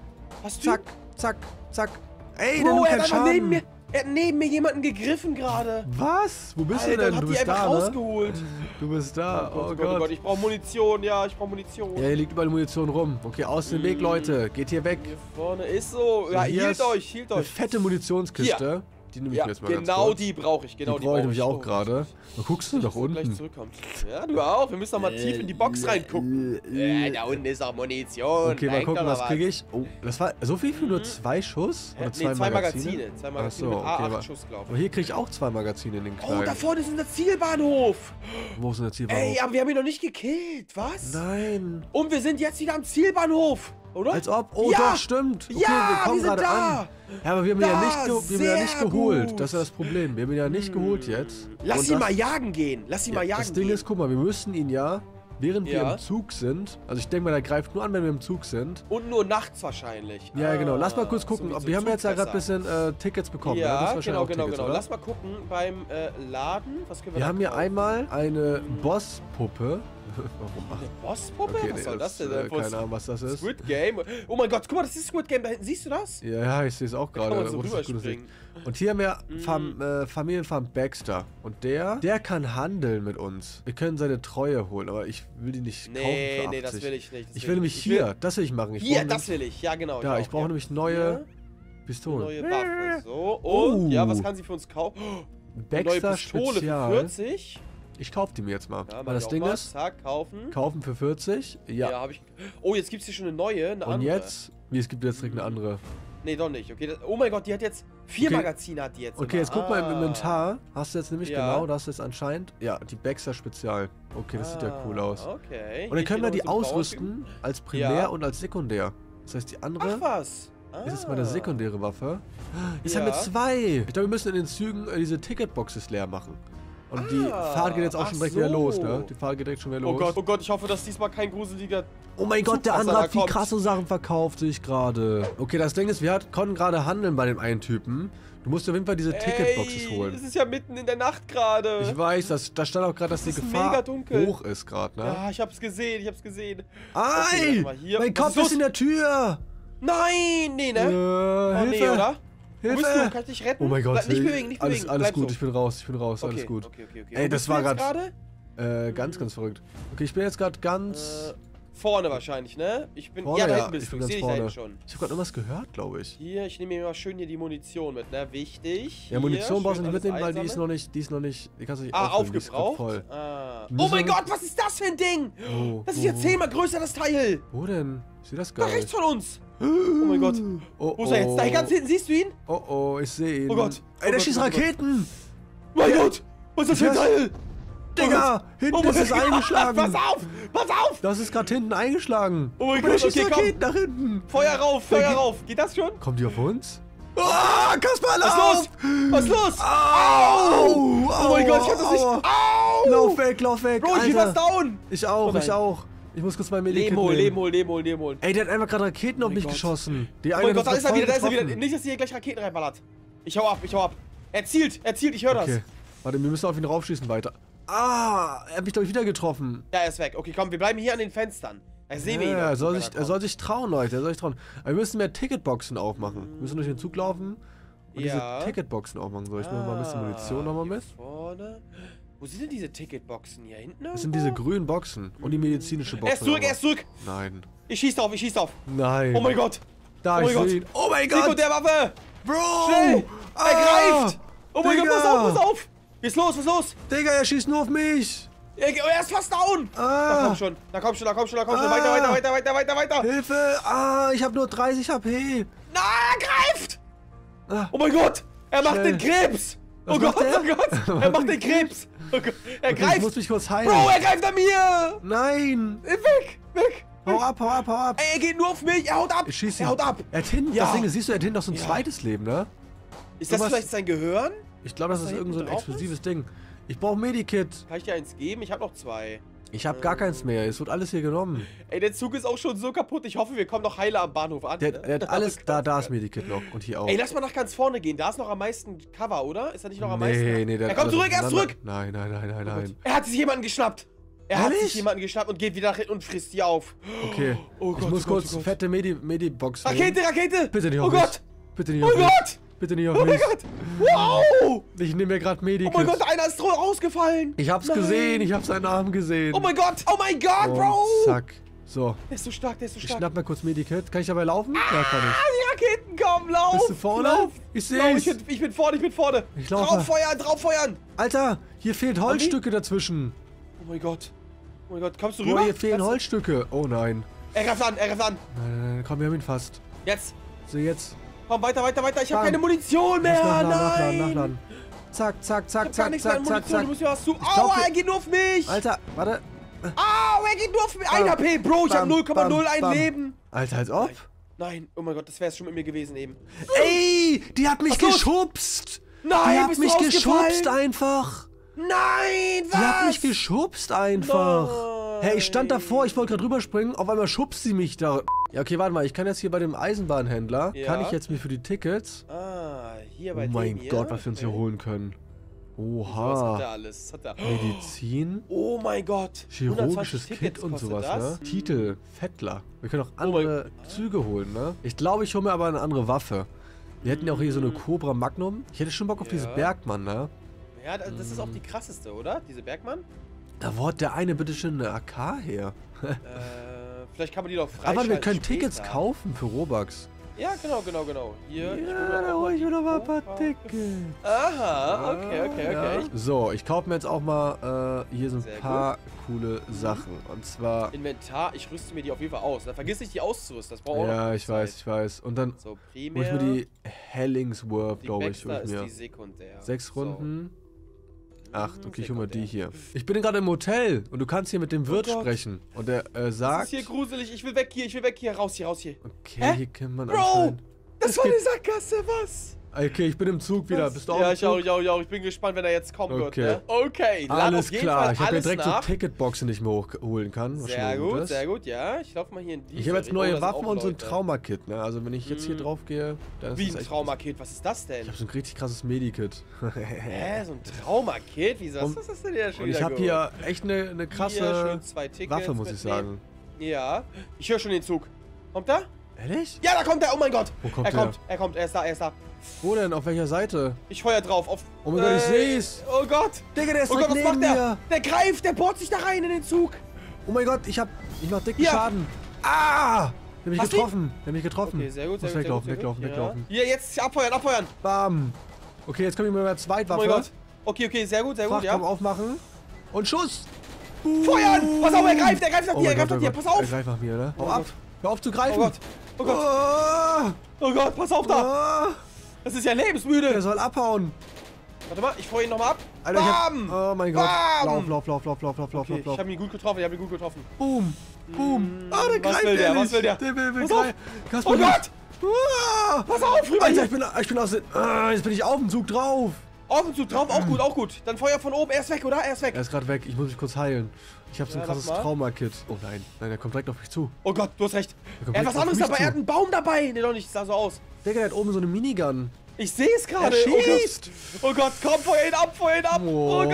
Hast zack, du? zack, zack. Ey, der nimmt keinen Schaden. Er hat neben mir jemanden gegriffen gerade. Was? Wo bist Alter, du denn? Hat du bist die da, rausgeholt. Ne? Du bist da. Oh, oh Gott, Gott. Oh Gott, ich brauche Munition. Ja, ich brauche Munition. Ja, hier liegt überall Munition rum. Okay, aus dem mm. Weg, Leute. Geht hier weg. Hier vorne ist so. Ja, hier hielt euch, hielt euch. Eine fette Munitionskiste. Hier. Die nehme ich ja, mir jetzt mal ganz kurz. Genau die brauche ich, genau die brauche ich. Die brauche ich auch gerade. Da guckst du doch unten. Gleich zurückkommen. Ja, du auch. Wir müssen doch mal tief in die Box reingucken. Äh, da unten ist auch Munition. Okay, mal gucken, was kriege ich. Oh, das war so viel für nur zwei Schuss? Oder zwei, nee, zwei Magazine? Magazine. Zwei Magazine. Achso, okay, mit A acht Schuss, glaube ich. Aber hier kriege ich auch zwei Magazine in den Knall. Oh, da vorne ist unser Zielbahnhof. Wo ist unser Zielbahnhof? Ey, aber wir haben ihn noch nicht gekillt, was? Nein. Und wir sind jetzt wieder am Zielbahnhof. Oder? Als ob. Oh, ja. doch, stimmt. Okay, ja, wir kommen gerade an. Ja, aber wir haben ihn ja nicht, wir haben ihn ja nicht geholt. Gut. Das ist ja das Problem. Wir haben ihn ja nicht geholt jetzt. Lass Und ihn das, mal jagen gehen. Lass ihn ja, mal jagen das gehen. Das Ding ist, guck mal, wir müssen ihn ja während ja. wir im Zug sind. Also ich denke mal, der greift nur an, wenn wir im Zug sind. Und nur nachts wahrscheinlich. Ja, ah, genau. Lass mal kurz gucken. So wir haben jetzt ja gerade ein bisschen äh, Tickets bekommen. Ja, ja genau, genau, Tickets, genau. Oder? Lass mal gucken beim äh, Laden. Was können wir wir haben hier einmal eine hm. Bosspuppe. Warum? Eine Bosspuppe? Okay, was nee, soll das denn? Äh, keine Ahnung, was das ist. Squid Game. Oh mein Gott, guck mal, das ist Squid Game da hinten. Siehst du das? Ja, ich sehe es auch gerade. So und hier haben wir Fam äh, Familienfarm Baxter. Und der, der kann handeln mit uns. Wir können seine Treue holen, aber ich will die nicht nee, kaufen. Nee, nee, das will ich nicht. Das ich will nämlich hier, will, das will ich machen. Ich hier, das will ich. Ja, genau. Ja, ich, ich brauche ja. nämlich neue Pistolen. Neue Waffe. So. Und, oh. ja, was kann sie für uns kaufen? Oh, Baxter neue Pistole Spezial. Für vierzig. Ich kaufe die mir jetzt mal. Ja, weil das Ding mal. ist, Zack, kaufen. kaufen für vierzig. Ja. ja hab ich. Oh, jetzt gibt es hier schon eine neue, eine Und andere. jetzt? Wie, es gibt jetzt direkt eine andere. Nee, doch nicht. Okay. Das, oh mein Gott, die hat jetzt vier okay. Magazine hat die jetzt. Okay, immer. jetzt guck mal im Inventar. Hast du jetzt nämlich ja. genau, das ist jetzt anscheinend. Ja, die Baxter Spezial. Okay, das ah, sieht ja cool aus. Okay. Und dann können wir die ausrüsten Bauch. als Primär ja. und als Sekundär. Das heißt, die andere... Ach was! Ah. Ist jetzt meine sekundäre Waffe. Jetzt ja. haben wir zwei! Ich glaube, wir müssen in den Zügen diese Ticketboxes leer machen. Und ah, die Fahrt geht jetzt auch schon direkt so. wieder los, ne? Die Fahrt geht direkt schon wieder los. Oh Gott, oh Gott, ich hoffe, dass diesmal kein gruseliger... Oh mein Gott, der andere hat viel krasse Sachen verkauft, sehe ich gerade. Okay, das Ding ist, wir hat, konnten gerade handeln bei dem einen Typen. Du musst auf jeden Fall diese Ey, Ticketboxes holen. Das ist ja mitten in der Nacht gerade. Ich weiß, das, da stand auch gerade, dass das die Gefahr hoch ist gerade, ne? Ja, ich hab's gesehen, ich hab's gesehen. Ei, okay, mein Kopf ist, ist in der Tür. Nein, nee, ne? Äh, oh, Hilfe. Nee, oder? Hilfe! Du, kann ich dich retten? Oh mein Gott, nicht bewegen, nicht bewegen. Alles, alles gut, so. ich bin raus, ich bin raus, okay, alles gut. Okay, okay, okay. Ey, das war gerade äh, ganz, ganz verrückt. Okay, ich bin jetzt gerade ganz... Äh, vorne wahrscheinlich, ne? Ich bin, vorne, ja, da hinten bist du, ich, ich sehe dich da hinten schon. Ich habe gerade irgendwas gehört, glaube ich. Hier, ich nehme mir mal schön hier die Munition mit, ne? Wichtig. Ja, Munition hier, brauchst du nicht mitnehmen, einsammeln. weil die ist noch nicht, die ist noch nicht, die kannst du nicht Ah, aufgebraucht? Voll. Ah. Oh mein Gott, was ist das für ein Ding? Oh, das ist ja zehnmal größer, das Teil. Wo denn? Ich sehe das gar nicht. Da rechts von uns. Oh mein Gott. Oh, Wo ist er jetzt? Da ganz hinten, siehst du ihn? Oh oh, ich sehe ihn. Oh Gott. Ey, der oh schießt Gott, Raketen. Mein Gott. Gott. Was ist das für ein Teil? Digga, oh hinten oh ist es eingeschlagen. Pass auf, pass auf. Das ist gerade hinten eingeschlagen. Oh mein Gott, der schießt okay, Raketen komm. nach hinten. Feuer rauf, Feuer geht, rauf. Geht das schon? Kommt die auf uns? Ah, oh, Kasper, lauf! Was ist los? Was ist los? Au! Au! Oh mein Gott, ich hab das nicht... Au! Lauf weg, lauf weg, Bro, ich bin fast down. Ich auch, oh ich auch. Ich muss kurz mein Medikit nehmen. Leben holen, Leben holen, Leben holen. Ey, der hat einfach gerade Raketen oh auf mich Gott. geschossen. Die oh mein Gott, da ist er wieder, da ist er wieder. Nicht, dass ihr hier gleich Raketen reinballert. Ich hau ab, ich hau ab. Er zielt, er zielt, ich höre okay. das. Warte, wir müssen auf ihn raufschießen weiter. Ah, er hat mich, glaube ich, wieder getroffen. Ja, er ist weg. Okay, komm, wir bleiben hier an den Fenstern. Ich sehe ihn. Ja, soll sich, er soll sich trauen, Leute, er soll sich trauen. Aber wir müssen mehr Ticketboxen aufmachen. Wir müssen durch den Zug laufen und ja. diese Ticketboxen aufmachen. Soll ich ah, noch mal ein bisschen Munition nochmal mit? Vorne. Wo sind denn diese Ticketboxen hier hinten? Das sind diese grünen Boxen und die medizinische Box. Er ist zurück, er ist zurück! Nein. Ich schieß drauf, ich schieß drauf. Nein. Oh mein Gott. Da ist sie. Oh mein Gott. Nico, der Waffe. Bro. Schnell. Ah, er greift. Oh mein Digga. Gott, pass auf, pass auf. Was ist los, was ist los? Digga, er schießt nur auf mich. Er, er ist fast down. Ah. Da komm schon, da komm schon, da komm schon, da komm schon. Ah. Weiter, weiter, weiter, weiter, weiter, weiter. Hilfe. Ah, ich habe nur dreißig H P. Na, er greift. Ah. Oh mein Gott. Er macht Schnell. den Krebs. Was oh Gott, oh Gott, er macht den Krebs. Oh Gott. Er okay, greift. Ich muss mich kurz heilen. Bro, er greift an mir. Nein. Weg, weg. Hau ab, hau ab, hau ab. Ey, er geht nur auf mich. Er haut ab. Ich schieß ihn. Er haut ab. Er hat hinten, ja. das Ding, siehst du, er hat hinten noch so ein ja. zweites Leben, ne? Ist das vielleicht sein Gehirn? Ich glaube, das ist irgend so ein explosives ist? Ding. Ich brauche Medikit. Kann ich dir eins geben? Ich habe noch zwei. Ich habe gar keins mehr. Es wird alles hier genommen. Ey, der Zug ist auch schon so kaputt. Ich hoffe, wir kommen noch heile am Bahnhof an. Der, ne? der hat alles... Da, da ist Medikit noch. Und hier auch. Ey, lass mal nach ganz vorne gehen. Da ist noch am meisten Cover, oder? Ist er nicht noch am nee, meisten? Nee, nee. Er kommt zurück, er ist zurück! Nein, nein, nein, nein, nein. Er hat sich jemanden geschnappt. Er Ehrlich? hat sich jemanden geschnappt und geht wieder nach hinten und frisst die auf. Okay. Oh Gott, ich muss oh kurz Gott. fette Medi, Medi-Box nehmen. Rakete, Rakete! Bitte nicht auf Oh mich. Gott! Bitte nicht auf Oh mich. Gott! Bitte nicht auf mich. Oh mein Gott! Wow! Ich nehme mir gerade Medikit. Oh mein Gott, einer ist rausgefallen. Ich hab's Nein. gesehen, ich hab seinen Arm gesehen. Oh mein Gott, oh mein Gott, oh, Bro! Zack. So. Der ist so stark, der ist so stark. Ich schnapp mal kurz Medikit. Kann ich dabei laufen? Ah, ja, kann ich. Die Raketen kommen, lauf! Bist du vorne? Lauf. Ich sehe ich, ich bin vorne, ich bin vorne. Ich laufe. Drauf feuern, drauf feuern! Alter, hier fehlen Holzstücke dazwischen. Oh mein Gott. Oh mein Gott, kommst du rüber? Oh, hier fehlen Kannst Holzstücke. Oh nein. Er greift an, er greift an. Nein, nein, nein, komm, wir haben ihn fast. Jetzt. So, jetzt. Komm, weiter, weiter, weiter. Ich habe keine Munition mehr. Nachladen, Nein. Nachladen, nachladen. Zack, zack, zack, zack, zack, zack, zack. Du musst mir was zu. Aua, er geht nur auf mich. Alter, warte. Aua, er geht nur auf mich. ein H P, Bro. Ich habe null Komma null eins Leben. Alter, als ob. Nein, oh mein Gott, das wäre es schon mit mir gewesen eben. Ey, die hat mich geschubst. Nein, die hat mich geschubst einfach. Nein, was? Die hat mich geschubst einfach. Hey, ich stand davor, ich wollte gerade rüberspringen, auf einmal schubst sie mich da. Ja, okay, warte mal, ich kann jetzt hier bei dem Eisenbahnhändler, ja. kann ich jetzt mir für die Tickets... Ah, hier bei dem. Oh mein dem Gott, hier? was wir uns hier holen können. Oha. Was hat er alles? Hat er... Medizin. Oh mein Gott. Chirurgisches Kit und sowas, das? ne? Titel, Fettler. Wir können auch andere oh Züge holen, ne? Ich glaube, ich hole mir aber eine andere Waffe. Wir hätten ja auch hier so eine Cobra Magnum. Ich hätte schon Bock auf ja. diese Bergmann, ne? Ja, das mm. ist auch die krasseste, oder? Diese Bergmann? Da wort der eine bitte schön eine A K her. äh, vielleicht kann man die doch freischalten. Aber wir können später. Tickets kaufen für Robux. Ja, genau, genau, genau. Hier, ja, da hole ich mir noch mal ein paar Tickets. Aha, okay, okay, okay. Ja. So, ich kaufe mir jetzt auch mal äh, hier so ein Sehr paar gut. coole Sachen. Und zwar... Inventar, ich rüste mir die auf jeden Fall aus. Dann vergiss nicht, die auszurüsten. Das braucht auch Ja, ich Zeit. weiß, ich weiß. Und dann so, primär, hol ich mir die Hellingsworth, glaube ich. Die ist die sekundär. Sechs Runden. So. Acht, okay, ich hole mir die hier. Ich bin gerade im Hotel und du kannst hier mit dem Wirt oh sprechen. Und der äh, sagt... Das ist hier gruselig, ich will weg hier, ich will weg hier, raus hier, raus hier. Okay, Hä? hier kann man... Bro, das, das war eine Sackgasse, was? Okay, ich bin im Zug wieder. Was? Bist du auch Ja, ich auch, ich auch, ich auch. Ich bin gespannt, wenn er jetzt kommen okay. wird. Ne? Okay, alles auf jeden klar. Fall ich habe ja direkt nach. so Ticketboxen, die ich mir hochholen kann. Sehr gut, sehr gut, ja. Ich laufe mal hier in die. Ich habe jetzt neue oh, Waffen und so ein Traumakit. Ne? Also wenn ich jetzt hier drauf gehe, dann Wie ist das ein Traumakit? Was ist das denn? Ich habe so ein richtig krasses Medikit. Hä, so ein Traumakit? Wie sagst du das ist denn ja schon? Und ich habe hier echt eine, eine krasse hier, Waffe, muss ich sagen. Ja. Ich höre schon den Zug. Kommt er? Ehrlich? Ja, da kommt er! Oh mein Gott! Wo kommt er? Er kommt, er kommt, er ist da, er ist da. Wo denn? Auf welcher Seite? Ich feuer drauf, auf... Oh mein äh, Gott, ich seh's! Oh Gott! Digga, der ist oh Gott, was macht der? Mir. Der greift, der bohrt sich da rein in den Zug! Oh mein Gott, ich hab... Ich mach dicken ja. Schaden! Ah! Der hat mich Hast getroffen, der hat mich getroffen. Okay, sehr gut, sehr gut, weglaufen, sehr gut, weglaufen, sehr gut. weglaufen, ja. weglaufen. Hier, jetzt abfeuern, abfeuern! Bam! Okay, jetzt können wir mit meiner Zweitwaffe... Oh mein Gott! Okay, okay, sehr gut, sehr gut, ja. aufmachen. Und Schuss! Boom. Feuern! Pass auf, er greift, er greift nach oh dir, er greift nach dir, pass auf! Er greift nach mir, oder? Hau ab! Hör auf zu greifen! Oh Gott! Oh Gott! Oh Gott, pass auf da! Oh. Das ist ja lebensmüde! Der soll abhauen! Warte mal, ich freue ihn nochmal ab! Alter, Bam! Ich hab, oh mein Gott! Bam! Lauf, lauf, lauf, lauf, lauf, lauf, okay, lauf! Ich hab ihn gut getroffen, ich hab ihn gut getroffen! Boom! Boom! Ah, der greift will der, was will der? Der will, will greifen! Oh Gott! Ah. Pass auf, rüber! Alter, ich bin, ich bin aus dem... Ah, jetzt bin ich auf dem Zug drauf! Auf dem Zug drauf, auch gut, auch gut! Dann Feuer von oben, er ist weg, oder? Er ist weg! Er ist gerade weg, ich muss mich kurz heilen. Ich habe so ein ja, krasses Traumakit. Oh nein, nein, der kommt direkt auf mich zu. Oh Gott, du hast recht. Er hat was anderes dabei, zu. er hat einen Baum dabei. Nee, doch nicht, sah so aus. Digga, der hat oben so eine Minigun. Ich sehe es gerade. Er schießt. Oh Gott, oh Gott komm, feuer ihn ab, feuer ihn ab. Oh, oh Gott.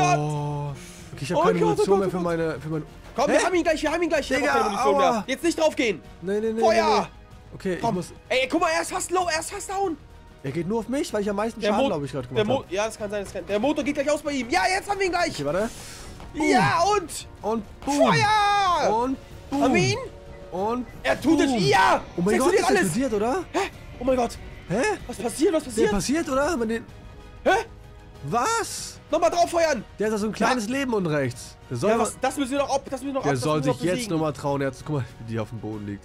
Okay, ich habe oh keine Gott, Munition oh Gott, mehr für meine... Für mein... Komm, Hä? wir haben ihn gleich, wir haben ihn gleich. Digga, ich hab auch keine Munition mehr. Jetzt nicht draufgehen. Nein, nein, nein. Feuer. Nee, nee. Okay, komm. ich muss... Ey, guck mal, er ist fast low, er ist fast down. Er geht nur auf mich, weil ich am meisten der Schaden, glaube ich, gerade gemacht habe. Ja, das kann sein, das kann... Der Motor geht gleich aus bei ihm. Ja, jetzt haben wir ihn gleich. Okay, warte. Boom. Ja, und? Und boom. Feuer! Und boom. Haben wir ihn? Und Er tut boom. es. Ja! Oh mein Gott, ist alles. das passiert, oder? Hä? Oh mein Gott. Hä? Was passiert? Was passiert? Der passiert, oder? Den... Hä? Was? Nochmal drauf feuern! Der hat da so ein kleines ja. Leben und rechts. Der soll ja, was, das müssen wir noch ab. Das müssen wir noch Der ab, soll sich noch jetzt nochmal trauen, herzukommen. Guck mal, wie die auf dem Boden liegt.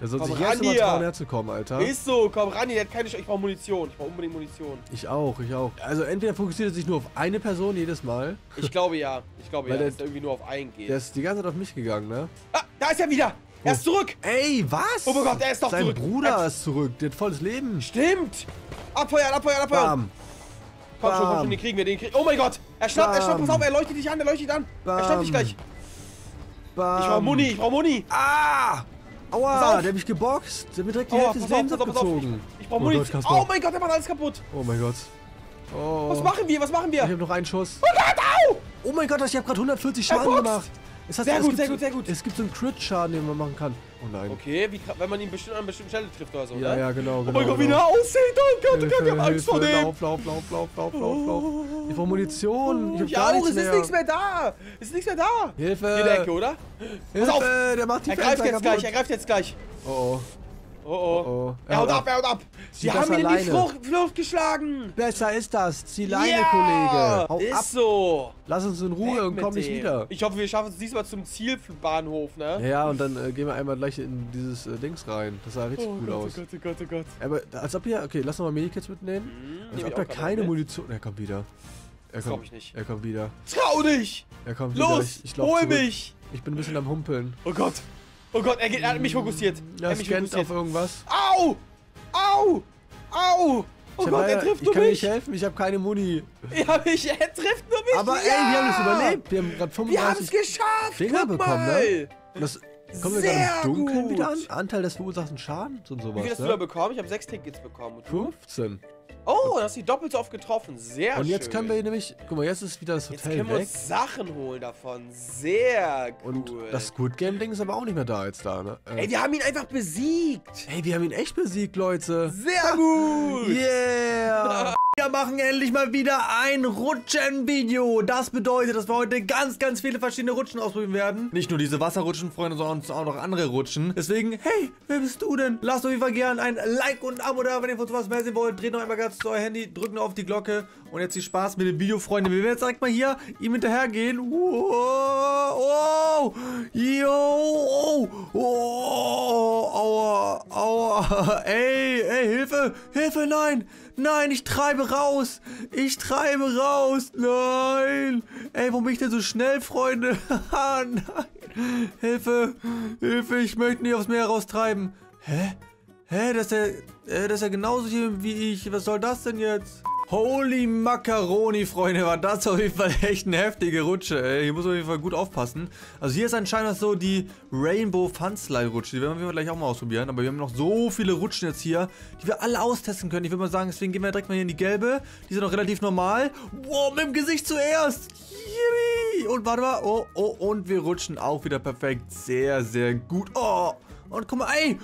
Der soll komm sich ran jetzt nochmal trauen, herzukommen, Alter. Ist so, komm ran, der hat keine... Ich brauche Munition. Ich brauche unbedingt Munition. Ich auch, ich auch. Also entweder fokussiert er sich nur auf eine Person jedes Mal. Ich glaube ja. Ich glaube ja, der, dass der irgendwie nur auf einen geht. Der ist die ganze Zeit auf mich gegangen, ne? Ah, da ist er wieder! Er ist zurück! Ey, was? Oh mein Gott, er ist doch Sein zurück! Sein Bruder er ist zurück, der hat volles Leben. Stimmt! Abfeuern, abfeuern, abfeuern! Bam. Komm Bam. schon, komm schon, den kriegen wir, den kriegen wir. Oh mein Gott! Er schnappt, Bam. er schnappt, pass auf, er leuchtet dich an, er leuchtet an! Bam. Er schnappt dich gleich! Bam. Ich brauche Muni, ich brauche Muni! Ah! Aua, der hat mich geboxt. Der hat mir direkt die oh, Hälfte des Lebens auf, abgezogen. Ich, ich brauch Munition. Oh mein Gott, der macht alles kaputt. Oh mein Gott. Oh. Was machen wir? Was machen wir? Ich hab noch einen Schuss. Oh Gott, au! Oh mein Gott, ich hab gerade hundertvierzig Schaden gemacht. Es hat, sehr es gut, sehr so, gut, sehr gut. Es gibt so einen Crit-Schaden, den man machen kann. Oh nein. Okay, wie, wenn man ihn bestimmt an einer bestimmten Stelle trifft oder so, ja, oder? Ja, genau, genau. Oh mein Gott, genau. wie der aussieht. Oh Gott, Hilfe, ich hab Angst Hilfe, vor dem. Lauf, lauf, lauf, lauf, lauf, lauf, lauf. Ich brauch Munition. Ich hab ja, gar nichts es mehr. Es ist nichts mehr da. Es ist nichts mehr da. Hilfe. Die Decke, oder? Hilfe, Pass auf. Der macht die er greift jetzt kaputt. gleich, er greift jetzt gleich. Oh, oh. Oh, oh. oh, oh. Er haut ab, er haut ab. Sie haben ihn alleine. in die Flucht, Flucht geschlagen. Besser ist das. Zieh Leine, ja, Kollege. Hau ist ab. so. Lass uns in Ruhe Weg und komm nicht dem. wieder. Ich hoffe, wir schaffen es diesmal zum Zielbahnhof, ne? Ja, und dann äh, gehen wir einmal gleich in dieses äh, Dings rein. Das sah richtig oh, cool Gott, aus. Oh Gott, oh Gott, oh Gott. Aber als ob hier... Okay, lass nochmal Medikits mitnehmen. Mhm, als ob da keine Munition... Er kommt wieder. Er kommt, ich nicht. er kommt wieder. Trau dich! Er kommt wieder. Los, ich, ich hol zurück. mich! Ich bin ein bisschen am Humpeln. Oh Gott. Oh Gott, er, geht, er hat mich fokussiert. Ja, er hat mich fokussiert. auf irgendwas. Au! Au! Au! Oh Gott, leider, er trifft nur mich. Ich kann nicht helfen, ich habe keine Muni. Ja, ich, er trifft nur mich. Aber ja, ey, wir haben es überlebt. Wir haben gerade fünfunddreißig Finger bekommen, ne? Und das kommen wir gerade im Dunkeln gut. wieder an. Anteil des verursachten Schadens und sowas. Wie viel hast ne? du da bekommen? Ich habe sechs Tickets bekommen. fünfzehn. Oh, das hast du doppelt so oft getroffen. Sehr schön. Und jetzt schön. können wir hier nämlich... Guck mal, jetzt ist wieder das Hotel weg. Jetzt können wir uns Sachen holen davon. Sehr cool. Und das Squid Game-Ding ist aber auch nicht mehr da jetzt da, ne? Äh. Ey, wir haben ihn einfach besiegt. Ey, wir haben ihn echt besiegt, Leute. Sehr gut. Yeah. Wir machen endlich mal wieder ein Rutschen-Video. Das bedeutet, dass wir heute ganz, ganz viele verschiedene Rutschen ausprobieren werden. Nicht nur diese Wasserrutschen, Freunde, sondern auch noch andere Rutschen. Deswegen, hey, wer bist du denn? Lasst auf jeden Fall gerne ein Like und ein Abo da, wenn ihr von sowas mehr sehen wollt. Dreht noch einmal ganz zu euer Handy, drückt noch auf die Glocke. Und jetzt viel Spaß mit dem Video, Freunde. Wir werden jetzt direkt mal hier ihm hinterhergehen. Wow, wow, yo, oh, aua, aua. Ey, ey, Hilfe, Hilfe, nein, nein, ich treibe raus. Ich treibe raus. Nein. Ey, warum bin ich denn so schnell, Freunde? Nein. Hilfe. Hilfe, ich möchte nicht aufs Meer raustreiben. Hä? Hä, das ist ja, äh, das ist ja genauso hier wie ich. Was soll das denn jetzt? Holy Macaroni, Freunde, war das auf jeden Fall echt eine heftige Rutsche, ey. Hier muss man auf jeden Fall gut aufpassen. Also hier ist anscheinend so die Rainbow Fun Slide Rutsche. Die werden wir gleich auch mal ausprobieren. Aber wir haben noch so viele Rutschen jetzt hier, die wir alle austesten können. Ich würde mal sagen, deswegen gehen wir direkt mal hier in die gelbe. Die sind noch relativ normal. Wow, mit dem Gesicht zuerst. Yippie. Und warte mal. Oh, oh, und wir rutschen auch wieder perfekt. Sehr, sehr gut. Oh, und guck mal, ey.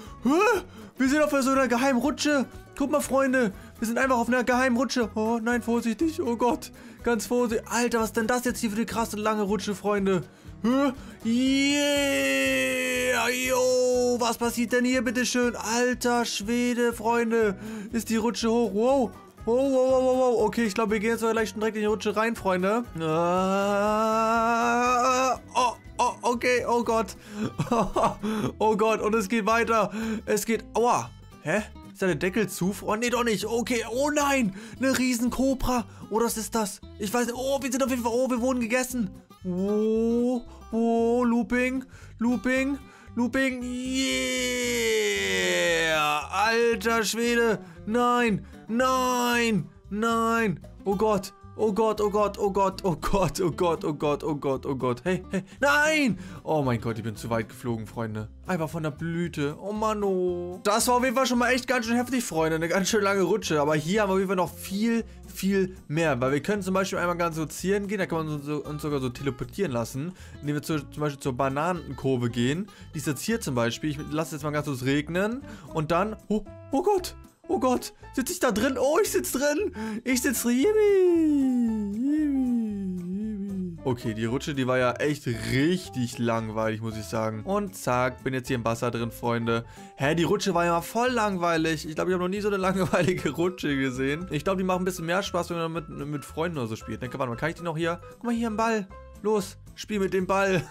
Wir sind auf so einer geheimen Rutsche. Guck mal, Freunde, wir sind einfach auf einer geheimen Rutsche. Oh nein, vorsichtig, oh Gott, ganz vorsichtig. Alter, was ist denn das jetzt hier für eine krasse lange Rutsche, Freunde? Hä? Yeah, yo, was passiert denn hier, bitteschön? Alter Schwede, Freunde, ist die Rutsche hoch, wow. Wow, wow, wow, wow, okay, ich glaube, wir gehen jetzt gleich schon direkt in die Rutsche rein, Freunde. Ah, oh. Oh, okay, oh Gott. Oh Gott, und es geht weiter. Es geht, aua. Hä? Ist da der Deckel zu? Oh, nee, doch nicht. Okay, oh nein. Eine riesen Kobra. Oh, was ist das? Ich weiß nicht. Oh, wir sind auf jeden Fall, oh, wir wurden gegessen. Oh, oh, Looping, Looping, Looping. Yeah. Alter Schwede. Nein, nein, nein. Oh Gott. Oh Gott, oh Gott, oh Gott, oh Gott, oh Gott, oh Gott, oh Gott, oh Gott. Hey, hey, nein! Oh mein Gott, ich bin zu weit geflogen, Freunde. Einfach von der Blüte. Oh Mann, oh. Das war auf jeden Fall schon mal echt ganz schön heftig, Freunde. Eine ganz schön lange Rutsche. Aber hier haben wir auf jeden Fall noch viel, viel mehr. Weil wir können zum Beispiel einmal ganz so zieren gehen. Da kann man uns, uns sogar so teleportieren lassen. Indem wir zu, zum Beispiel zur Bananenkurve gehen. Die ist jetzt hier zum Beispiel. Ich lasse jetzt mal ganz kurz regnen. Und dann... Oh, oh Gott! Oh Gott, sitze ich da drin? Oh, ich sitze drin. Ich sitze drin. Okay, die Rutsche, die war ja echt richtig langweilig, muss ich sagen. Und zack, bin jetzt hier im Wasser drin, Freunde. Hä, die Rutsche war ja mal voll langweilig. Ich glaube, ich habe noch nie so eine langweilige Rutsche gesehen. Ich glaube, die machen ein bisschen mehr Spaß, wenn man mit, mit Freunden oder so spielt. Denke, warte mal, kann ich die noch hier? Guck mal, hier am Ball. Los, spiel mit dem Ball.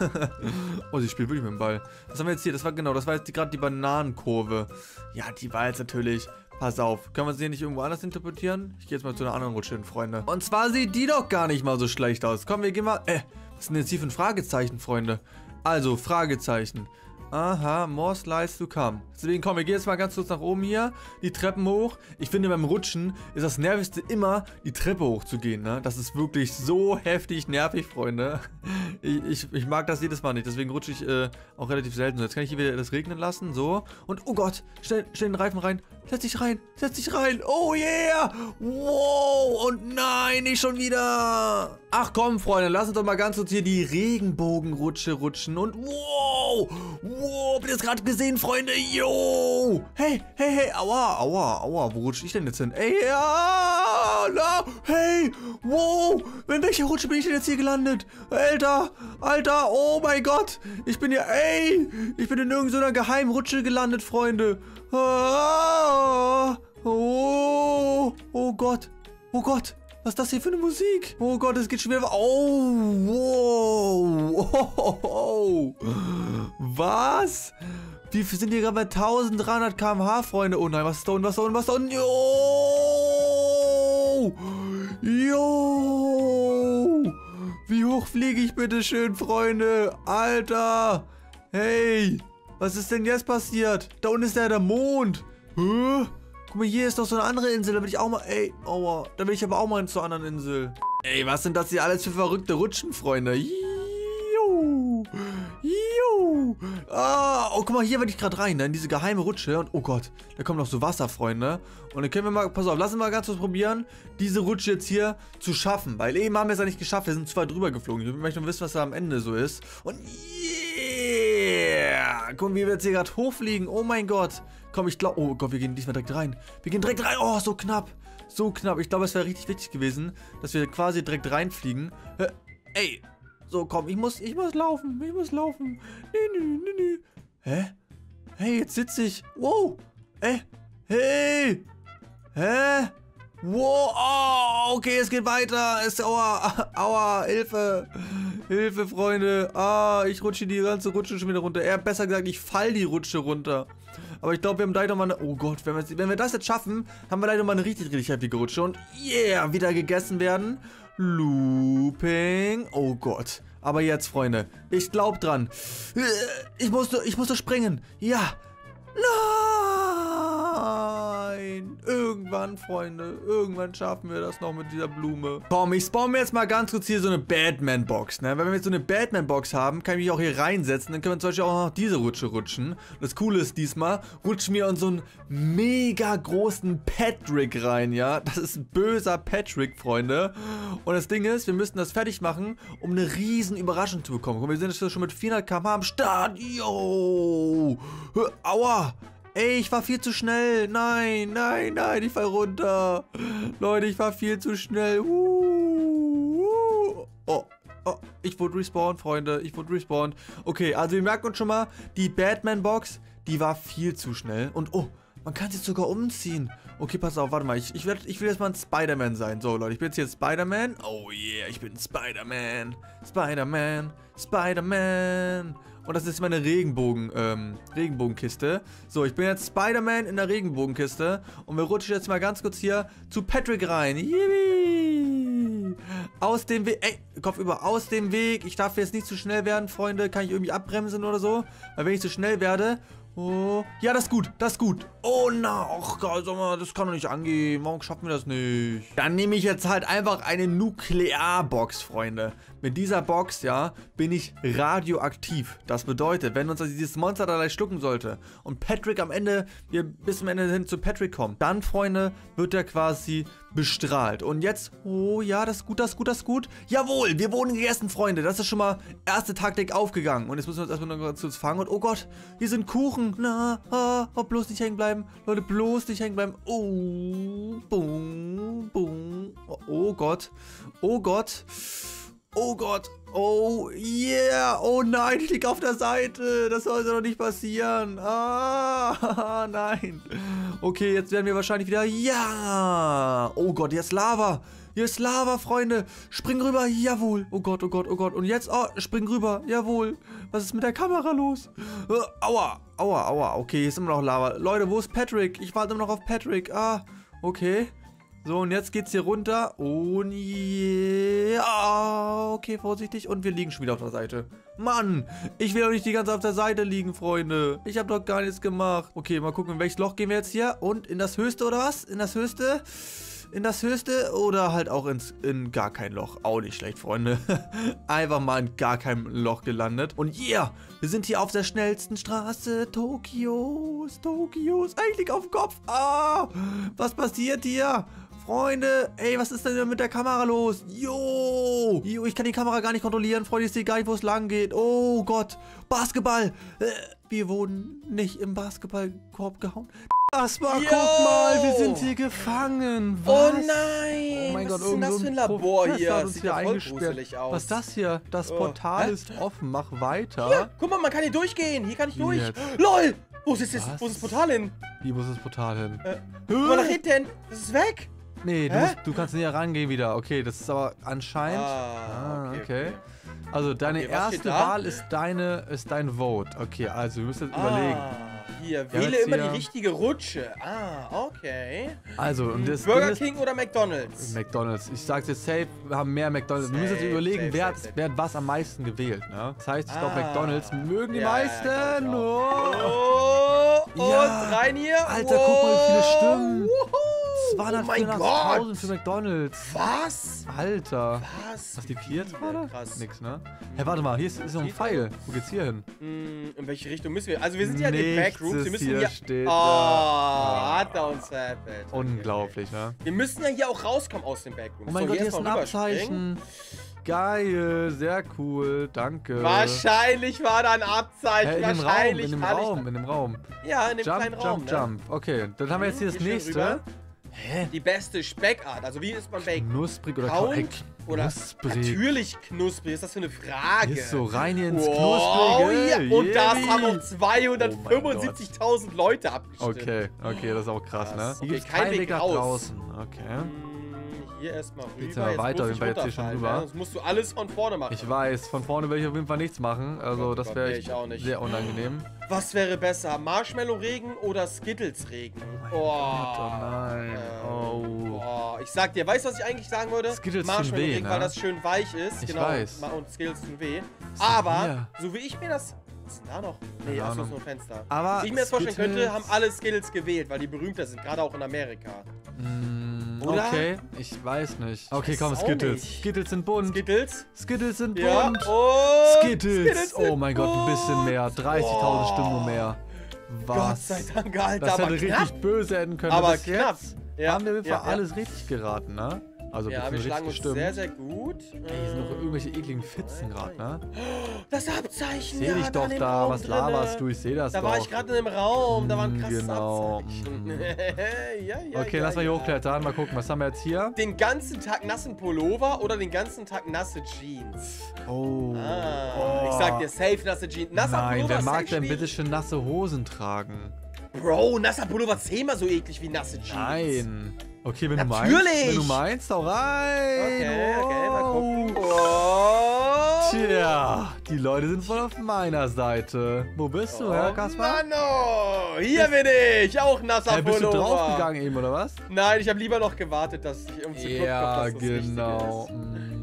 Oh, sie spielt wirklich mit dem Ball. Was haben wir jetzt hier? Das war genau, das war jetzt gerade die Bananenkurve. Ja, die war jetzt natürlich... Pass auf, können wir sie nicht irgendwo anders interpretieren? Ich gehe jetzt mal zu einer anderen Rutsche hin, Freunde. Und zwar sieht die doch gar nicht mal so schlecht aus. Komm, wir gehen mal... Äh, was sind jetzt hier für ein Fragezeichen, Freunde? Also, Fragezeichen. Aha, more slides to come. Deswegen, komm, wir gehen jetzt mal ganz kurz nach oben hier. Die Treppen hoch. Ich finde, beim Rutschen ist das Nervigste immer, die Treppe hochzugehen, ne? Das ist wirklich so heftig nervig, Freunde. Ich, ich, ich mag das jedes Mal nicht. Deswegen rutsche ich äh, auch relativ selten. So, jetzt kann ich hier wieder das regnen lassen. So. Und, oh Gott, schnell, schnell den Reifen rein. Setz dich rein. Setz dich rein. Oh yeah. Wow. Und nein, nicht schon wieder. Ach komm, Freunde, lass uns doch mal ganz kurz hier die Regenbogenrutsche rutschen. Und wow. Wow, habt ihr das gerade gesehen, Freunde? Yo! Hey, hey, hey, aua, aua, aua, wo rutsche ich denn jetzt hin? Ey, ja, na, hey, wow, in welcher Rutsche bin ich denn jetzt hier gelandet? Alter, Alter, oh mein Gott, ich bin hier, ey, ich bin in irgendeiner geheimen Rutsche gelandet, Freunde. Ah, oh, oh Gott, oh Gott. Was ist das hier für eine Musik? Oh Gott, es geht schon wieder... Oh, wow. Oh, oh, oh. Was? Wie viel sind hier gerade bei dreizehnhundert Kilometer pro Stunde, Freunde? Oh nein, was ist da unten, was ist da unten, was ist da unten? Yo! Yo! Wie hoch fliege ich bitte schön, Freunde? Alter! Hey! Was ist denn jetzt passiert? Da unten ist ja der Mond! Hä? Guck mal, hier ist doch so eine andere Insel. Da will ich auch mal... Ey, aua. Da will ich aber auch mal hin zur anderen Insel. Ey, was sind das hier alles für verrückte Rutschen, Freunde? Juhu. Juhu. Ah, oh, guck mal, hier werde ich gerade rein, ne? In diese geheime Rutsche. Und oh Gott, da kommt noch so Wasser, Freunde. Und dann können wir mal... Pass auf, lass uns mal ganz kurz probieren, diese Rutsche jetzt hier zu schaffen. Weil eben haben wir es ja nicht geschafft. Wir sind zwar drüber geflogen. Ich möchte nur wissen, was da am Ende so ist. Und... Yeah. Guck mal, wie wir jetzt hier gerade hochfliegen. Oh mein Gott. Komm, ich glaube... Oh Gott, wir gehen diesmal direkt rein. Wir gehen direkt rein. Oh, so knapp. So knapp. Ich glaube, es wäre richtig wichtig gewesen, dass wir quasi direkt reinfliegen. Äh, ey. So, komm. Ich muss, ich muss laufen. Ich muss laufen. Nee, nee, nee, nee. Hä? Hey, jetzt sitze ich. Wow. Äh. Hey. Hä? Wow. Oh, okay, es geht weiter. Es, aua. Aua. Hilfe. Hilfe, Freunde. Ah, ich rutsche die ganze Rutsche schon wieder runter. Eher besser gesagt, ich fall die Rutsche runter. Aber ich glaube, wir haben gleich nochmal eine... Oh Gott, wenn wir, jetzt, wenn wir das jetzt schaffen, haben wir gleich nochmal eine richtig, richtig heftige Rutsche. Und yeah, wieder gegessen werden. Looping. Oh Gott. Aber jetzt, Freunde. Ich glaube dran. Ich musste, ich musste springen. Ja. Nein. Irgendwann, Freunde. Irgendwann schaffen wir das noch mit dieser Blume. Komm, ich spawn mir jetzt mal ganz kurz hier so eine Batman-Box. Ne? Wenn wir jetzt so eine Batman-Box haben, kann ich mich auch hier reinsetzen. Dann können wir zum Beispiel auch noch diese Rutsche rutschen. Und das Coole ist diesmal, rutschen wir in so einen mega großen Patrick rein, ja. Das ist ein böser Patrick, Freunde. Und das Ding ist, wir müssen das fertig machen, um eine riesen Überraschung zu bekommen. Komm, wir sind jetzt schon mit vierhundert Kilometer pro Stunde am Start. Yo. Aua. Ey, ich war viel zu schnell. Nein, nein, nein, ich fall runter. Leute, ich war viel zu schnell. Uh, uh. Oh, oh, ich wurde respawned, Freunde. Ich wurde respawned. Okay, also wir merken uns schon mal, die Batman-Box, die war viel zu schnell. Und oh, man kann sie jetzt sogar umziehen. Okay, pass auf, warte mal. Ich, ich, werd, ich will jetzt mal ein Spider-Man sein. So, Leute, ich bin jetzt hier Spider-Man. Oh yeah, ich bin Spider-Man. Spider-Man. Spider-Man. Und das ist meine Regenbogen, ähm, Regenbogenkiste. So, ich bin jetzt Spider-Man in der Regenbogenkiste. Und wir rutschen jetzt mal ganz kurz hier zu Patrick rein. Yippie! Aus dem Weg. Ey, Kopf über, aus dem Weg. Ich darf jetzt nicht zu schnell werden, Freunde. Kann ich irgendwie abbremsen oder so? Weil wenn ich zu schnell werde... Oh, ja, das ist gut, das ist gut. Oh, na, ach, das kann doch nicht angehen. Warum schaffen wir das nicht? Dann nehme ich jetzt halt einfach eine Nuklearbox, Freunde. Mit dieser Box, ja, bin ich radioaktiv. Das bedeutet, wenn uns also dieses Monster da gleich schlucken sollte und Patrick am Ende, wir bis zum Ende hin zu Patrick kommen, dann, Freunde, wird er quasi bestrahlt. Und jetzt, oh, ja, das ist gut, das ist gut, das ist gut. Jawohl, wir wurden gegessen, Freunde. Das ist schon mal erste Taktik aufgegangen. Und jetzt müssen wir uns erstmal noch kurz fangen. Und oh Gott, hier sind Kuchen. Na, ah, oh, bloß nicht hängen bleiben. Leute, bloß nicht hängen bleiben. Oh, boom, boom. Oh, oh Gott. Oh Gott. Oh Gott. Oh, yeah. Oh nein, ich liege auf der Seite. Das sollte doch nicht passieren. Ah, nein. Okay, jetzt werden wir wahrscheinlich wieder... Ja. Oh Gott, jetzt Lava. Hier ist Lava, Freunde. Spring rüber. Jawohl. Oh Gott, oh Gott, oh Gott. Und jetzt, oh, spring rüber. Jawohl. Was ist mit der Kamera los? Äh, aua, aua, aua. Okay, hier ist immer noch Lava. Leute, wo ist Patrick? Ich warte immer noch auf Patrick. Ah, okay. So, und jetzt geht's hier runter. Und yeah. Ah, okay, vorsichtig. Und wir liegen schon wieder auf der Seite. Mann, ich will doch nicht die ganze Zeit auf der Seite liegen, Freunde. Ich habe doch gar nichts gemacht. Okay, mal gucken, in welches Loch gehen wir jetzt hier? Und in das Höchste oder was? In das Höchste? In das Höchste oder halt auch ins, in gar kein Loch. Auch nicht schlecht, Freunde. Einfach mal in gar kein Loch gelandet. Und yeah, wir sind hier auf der schnellsten Straße Tokios, Tokios. Eigentlich auf dem Kopf. Ah, was passiert hier? Freunde, ey, was ist denn mit der Kamera los? Jo, jo, ich kann die Kamera gar nicht kontrollieren, Freunde, ich sehe gar nicht, wo es lang geht. Oh Gott, Basketball. Äh, wir wurden nicht im Basketballkorb gehauen. Das war, yo, guck mal, wir sind hier gefangen. Was? Oh nein, oh mein was Gott, ist denn das für ein Labor Professor hier? Das sieht ja voll gruselig aus. Was ist das hier? Das oh. Portal Hä? ist offen, mach weiter. Hier, guck mal, man kann hier durchgehen, hier kann ich durch. Jetzt. LOL, wo ist, jetzt, wo ist das Portal hin? Wie, wo ist das Portal hin? Äh, guck mal nach hinten, das ist weg. Nee, du, musst, du kannst näher rangehen wieder. Okay, das ist aber anscheinend... Ah, ah okay, okay. okay. Also, deine okay, erste Wahl ist, deine, ist dein Vote. Okay, also, wir müssen jetzt ah, überlegen. Hier, wähle ja, immer hier. die richtige Rutsche. Ah, okay. Also, und das Burger ist, King oder McDonald's? McDonald's. Ich sag's jetzt safe, wir haben mehr McDonald's. Safe, wir müssen jetzt überlegen, safe, wer, safe, hat, safe. wer hat was am meisten gewählt. Ne? Das heißt, ich ah, glaube, McDonald's mögen ja, die meisten. Ja, oh, oh, oh, ja, Abos, rein hier. Alter, wow, guck mal, wie viele Stimmen. zweihundertviertausend für McDonald's. Was? Alter. Was? Was die Piert war da? Krass. Nix, ne? Hey, warte mal, hier ist, ist noch ein Pfeil. Wo geht's hier hin? In welche Richtung müssen wir? Also wir sind ja in den Backrooms. Wir müssen hier... hier steht, oh, ja, hat er uns erfällt. Unglaublich, okay, ne? Wir müssen ja hier auch rauskommen aus dem Backrooms. Oh mein so, Gott, hier ist ein Abzeichen. Geil, sehr cool, danke. Wahrscheinlich war da ein Abzeichen. Ja, in dem Raum, in dem Raum, in dem Raum. Ja, in dem jump, kleinen Raum. Jump, ne? Jump, okay. Dann haben wir jetzt hier das nächste. Hä? Die beste Speckart. Also wie ist man Bacon? Knusprig oder Count oder knusprig? Natürlich knusprig. Ist das für eine Frage? Ist so rein hier ins wow, Knusprige. Yeah. Und yeah, das haben zweihundertfünfundsiebzigtausend oh Leute abgestimmt. Okay, okay, das ist auch krass, krass, ne? Okay, kein, kein Weg, Weg nach draußen. Okay. Hier erstmal rüber. Jetzt mal weiter, jetzt, jetzt hier schon rüber. Ja, sonst musst du alles von vorne machen. Ich weiß, von vorne werde ich auf jeden Fall nichts machen. Also oh, das wäre sehr unangenehm. Was wäre besser, Marshmallow-Regen oder Skittles-Regen? Oh, oh, oh nein. Ähm, oh. Oh. Ich sag dir, weißt du, was ich eigentlich sagen würde? Skittles Marshmallow-Regen, ne? Weil das schön weich ist. Ich genau, weiß. Und Skittles tun weh. Aber so wie ich mir das... Was ist denn da noch? Nee, das ist nur ein Fenster. Aber wie ich mir das vorstellen könnte, haben alle Skittles gewählt, weil die berühmter sind, gerade auch in Amerika. Mm. Oder? Okay, ich weiß nicht. Okay, komm, Skittles. Nicht. Skittles sind bunt. Skittles? Skittles sind bunt. Ja. Oh, Skittles. Skittles oh mein bunt. Gott, ein bisschen mehr. dreißigtausend oh. Stimmen mehr. Was? Gott sei Dank, Alter. Das hätte richtig knapp böse enden können. Aber bis knapp. Ja. Haben wir auf jeden Fall ja, alles ja. richtig geraten, ne? Also ja, wir schlagen uns sehr, sehr gut. Ey, hier sind noch irgendwelche ekligen Fitzen gerade, ne? Das Abzeichen! Seh dich doch da, was laberst du? Ich seh das doch. Da war ich gerade in dem Raum, da war ein krasses Abzeichen. Genau. Okay, lass mal hier hochklettern, mal gucken, was haben wir jetzt hier? Den ganzen Tag nassen Pullover oder den ganzen Tag nasse Jeans? Oh. Ich sag dir, safe nasse Jeans. Nasser Pullover, nein, wer mag denn bitte schon nasse Hosen tragen? Bro, nasser Pullover ist immer so eklig wie nasse Jeans. Nein. Okay, wenn natürlich. du meinst, wenn du meinst, hau rein. Okay, oh, okay, mal gucken. Oh. Tja, die Leute sind voll auf meiner Seite. Wo bist oh, du, Herr Kaspar? Mano, hier bin ich, auch nasser Pullover. Bist du draufgegangen eben, oder was? Nein, ich habe lieber noch gewartet, dass ich irgendwie zu gucken, ja, ob das genau. Das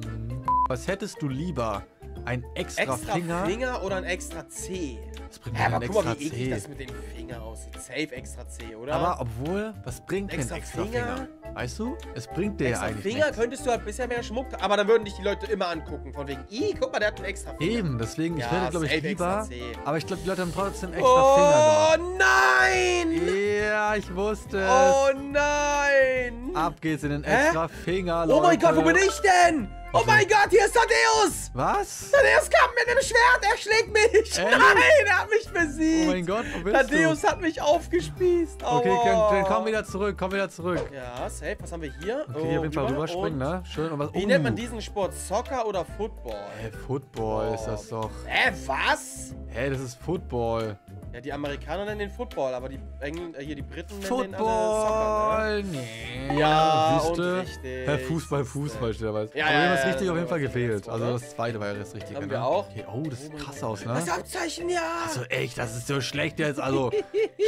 was hättest du lieber? Ein extra, extra Finger? Finger oder ein extra C? Das bringt ja, aber ein guck mal, wie eklig das mit dem Finger aussieht. Safe extra C, oder? Aber obwohl, was bringt denn extra, extra Finger? Finger? Weißt du, es bringt dir extra eigentlich Finger nichts. Könntest du halt ein bisschen mehr Schmuck, aber dann würden dich die Leute immer angucken. Von wegen, ih, guck mal, der hat einen extra Finger. Eben, deswegen, ich ja, werde, glaube ich, lieber. Aber ich glaube, die Leute haben trotzdem extra oh, Finger. Oh nein! Ja, ich wusste es. Oh nein! Ab geht's in den extra Hä? Finger, Leute. Oh mein Gott, wo bin ich denn? Oh mein Gott, hier ist Tadeus! Was? Tadeus kam mit einem Schwert, er schlägt mich! Ey? Nein, er hat mich besiegt! Oh mein Gott, wo bist Tadeus du? hat mich aufgespießt! Oh. Okay, dann komm wieder zurück, komm wieder zurück. Ja, safe, was haben wir hier? Okay, hier oh, auf jeden Fall rüberspringen, ne? Schön. Und was, wie uh. nennt man diesen Sport? Soccer oder Football? Hä, hey, Football oh. ist das doch. Hä, äh, was? Hä, hey, das ist Football. Ja, die Amerikaner nennen den Football, aber die, Engl äh, hier, die Briten nennen Football. den alle Soccer, ne? Nee. Ja, und richtig. Hä, Fußball, Fußball, steht dabei. Ja, ja, ja. Richtig ja, auf jeden Fall gefehlt. Also das zweite war ja das Richtige. Haben ne? wir auch. Okay. Oh, das sieht krass aus, ne? Das Abzeichen, ja! Also echt, das ist so schlecht jetzt. Also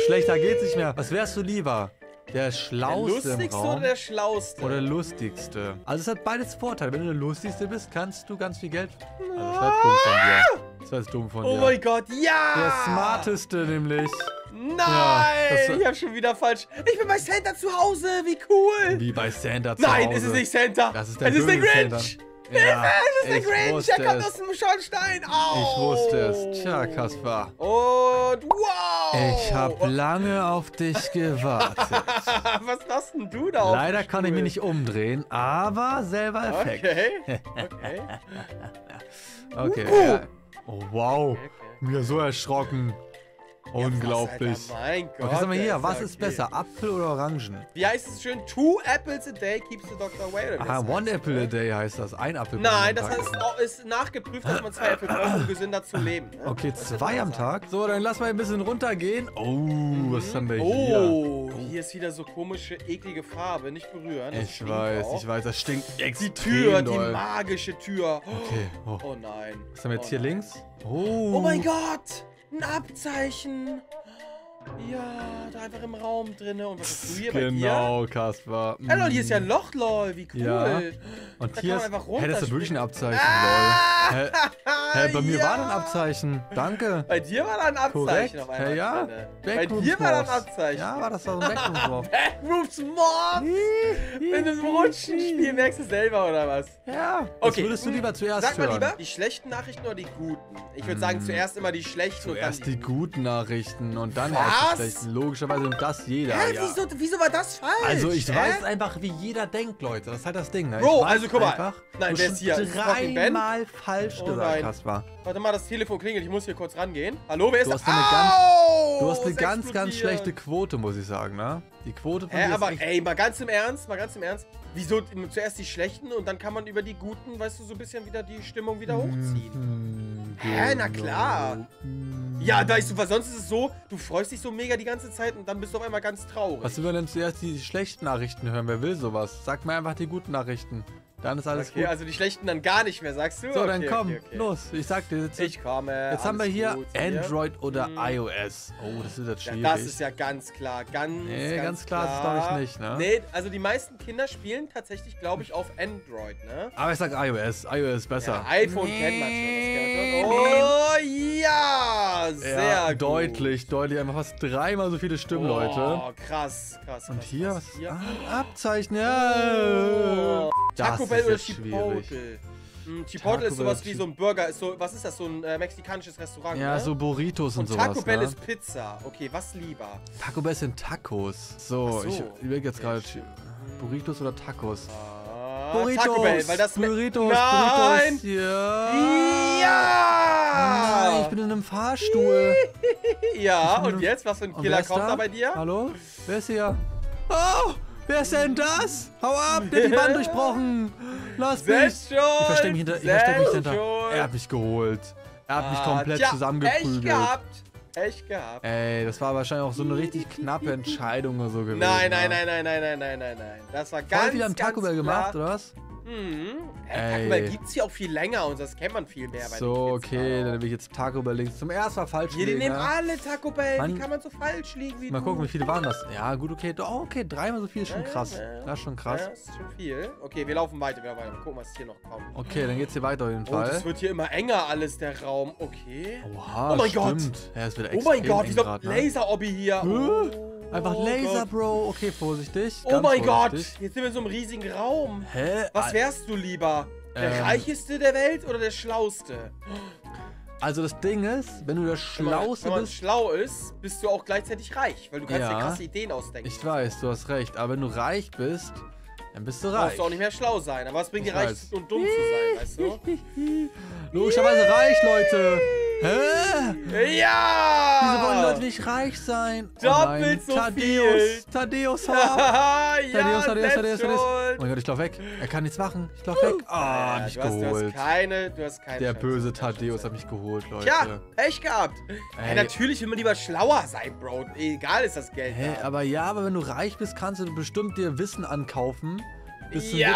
schlechter geht's nicht mehr. Was wärst du lieber? Der Schlauste der im Raum. Oder der Schlauste? Oder der Lustigste. Also es hat beides Vorteile. Wenn du der Lustigste bist, kannst du ganz viel Geld... Also das war dumm von dir. Das war dumm von dir. Oh mein Gott, ja! Der Smarteste nämlich. Nein! Ja, ich hab schon wieder falsch. Ich bin bei Santa zu Hause, wie cool! Wie bei Santa zu Nein, Hause. Nein, es ist nicht Santa. Das ist der, es ist der Grinch! Ja, das ist der Grinch, der kommt aus dem Schornstein. Oh. Ich wusste es. Tja, Kaspar. Und wow. Ich habe lange auf dich gewartet. Was hast denn du da auf Leider kann ich mich nicht umdrehen, aber selber Effekt. Okay. Okay. okay. Uh. Ja. Oh, wow. Okay, okay. Mir so erschrocken. Ja, unglaublich. Was, mein Gott, okay, sag mal hier, was ist okay. besser, Apfel oder Orangen? Wie heißt es schön? Two apples a day keeps the doctor away. Ah, one apple a day heißt das. Ein Apfel. Nein, das heißt, ist nachgeprüft, dass man zwei Äpfel braucht, um gesünder zu leben. Ne? Okay, das zwei am Tag. So, dann lass mal ein bisschen runtergehen. Oh, mhm. was haben wir hier? Oh, hier ist wieder so komische, eklige Farbe. Nicht berühren. Das ich weiß, auch. ich weiß, das stinkt extrem. Die Tür, doll. die magische Tür. Okay. Oh, oh nein. Was haben wir jetzt oh, hier nein. links? Oh. Oh mein Gott. Ein Abzeichen. Ja, doch einfach im Raum drinne. Und was hast du hier genau, bei dir? Genau, Kaspar. Ey, lol, hier ist ja ein Loch, lol. Wie cool. Ja. Und da hier ist, einfach hey, das ist wirklich ein Abzeichen, ah! lol. Hä, hey, hey, bei mir ja. war da ein Abzeichen. Danke. Bei dir war da ein Abzeichen Korrekt. auf einmal. Hey, ja. Bei dir war da ein Abzeichen. Ja, war das doch ein Backrooms-Morphs. Backrooms-Morphs? Wenn du so rutschen spielst, merkst du selber, oder was? Ja. Okay. Das würdest du lieber zuerst Sag mal hören. lieber, die schlechten Nachrichten oder die guten? Ich würde hm. sagen, zuerst immer die schlechten. Zuerst die, die guten Nachrichten und dann erst die schlechten. Logischerweise nimmt das jeder. Hä, ja. wieso, wieso war das falsch? Also ich Hä? weiß einfach, wie jeder denkt, Leute. Das ist halt das Ding. Ne? Bro, also guck mal. Einfach, nein, wer ist hier? Dreimal falsch oh, gesagt, Kaspar. Warte mal, das Telefon klingelt. Ich muss hier kurz rangehen. Hallo, wer ist da? Du hast eine, ganz, du hast eine ganz, ganz schlechte Quote, muss ich sagen, ne? Die Quote von äh, dir aber ist echt ey, mal ganz im Ernst, mal ganz im Ernst. Wieso zuerst die schlechten und dann kann man über die guten, weißt du, so ein bisschen wieder die Stimmung wieder hochziehen? Mm-hmm. Hä, na klar. Mm-hmm. Ja, da ist du, weil sonst ist es so, du freust dich so mega die ganze Zeit und dann bist du auf einmal ganz traurig. Was übernimmst du erst die schlechten Nachrichten hören? Wer will sowas? Sag mir einfach die guten Nachrichten. Dann ist alles okay, gut. Okay, also die schlechten dann gar nicht mehr, sagst du? So, okay, dann komm, okay, okay. los. Ich sag dir jetzt. Ich komme. Jetzt haben wir hier gut, Android hier. oder hm. iOS. Oh, das ist jetzt schwierig. Ja, das ist ja ganz klar. Ganz, nee, ganz, ganz klar. klar ist, glaube ich, nicht, ne? Nee, also die meisten Kinder spielen tatsächlich, glaube ich, auf Android, ne? Aber ich sag iOS. iOS ist besser. Ja, iPhone nee. kennt man schon. Das kennt man. Oh, ja. Sehr ja, gut. Deutlich, deutlich. Einfach fast dreimal so viele Stimmen, oh, Leute. Oh, krass, krass. Und krass, hier, krass, was? Hier? Ah, Abzeichen, ja. Oh. Taco Bell oder Chipotle? Hm, Chipotle Taco ist sowas Bell, wie so ein Burger. Ist so, was ist das? So ein äh, mexikanisches Restaurant? Ja, ne? so Burritos und, und sowas. Taco Bell ne? ist Pizza. Okay, was lieber? Taco Bell sind Tacos. So, so. ich überlege jetzt gerade. Burritos oder Tacos? Ah, Burritos! Taco Bell, weil das Burritos! Nein! Burritos, ja! ja! Nein, ich bin in einem Fahrstuhl. ja, und einem... jetzt? Was für ein Killer kommt da? da bei dir? Hallo? Wer ist hier? Oh! Wer ist denn das? Hau ab, der hat die Wand durchbrochen. Lass mich. Ich versteck mich hinter. Ich versteck mich hinter. Er hat mich geholt. Er hat ah, mich komplett tja, zusammengeprügelt. Echt gehabt. Echt gehabt. Ey, das war wahrscheinlich auch so eine richtig knappe Entscheidung oder so gewesen. Nein, nein, nein, nein, nein, nein, nein, nein, nein. Das war ganz, Voll wieder am Taco Bell gemacht, oder was? Mhm. Ey, Taco Bell gibt's hier auch viel länger und das kennt man viel mehr bei So, den Kids, okay, dann will ich jetzt Taco Bell links. Zum ersten Mal falsch liegen. Ja, die nehmen alle Taco Bell, man, die kann man so falsch liegen wie Mal du. gucken, wie viele waren das? Ja, gut, okay, oh, okay, dreimal so viel ist schon krass. Ja, das ist schon krass. Ja, das ist schon viel. Okay, wir laufen weiter, wir laufen weiter. Gucken, was hier noch kommt. Okay, dann geht's hier weiter auf jeden Fall. Oh, es wird hier immer enger alles, der Raum. Okay. Oha, oh mein stimmt. Gott. Ja, es wird oh mein Gott, wieso Laser-Obby hier? Oh. Einfach oh Laser, Gott. Bro. Okay, vorsichtig. Oh mein vorsichtig. Gott. Jetzt sind wir in so einem riesigen Raum. Hä? Was wärst du lieber? Der ähm. reicheste der Welt oder der schlauste? Also das Ding ist, wenn du der Schlauste wenn man, wenn man bist... Wenn du schlau ist, bist du auch gleichzeitig reich. Weil du kannst ja. dir krasse Ideen ausdenken. Ich weiß, du hast recht. Aber wenn du reich bist... Dann bist du reich. Du brauchst auch nicht mehr schlau sein. Aber was bringt dir reich und dumm zu sein, weißt du? Logischerweise reich, Leute. Hä? Ja! Wieso wollen Leute nicht reich sein? Doppelt oh so Tadeus, viel. Tadeus, Tadeus, ja, Tadeus, Tadeus, Tadeus, Tadeus. Oh mein Gott, ich lauf weg. Er kann nichts machen. Ich lauf weg. Ah, oh, ja, mich du hast, geholt. Du hast keine, du hast keine Der Chance, böse Tadeus hat mich geholt, Leute. Ja, echt gehabt. Ey, natürlich will man lieber schlauer sein, Bro. Egal ist das Geld. Hä, da. Aber ja, aber wenn du reich bist, kannst du bestimmt dir Wissen ankaufen. Bist du ja.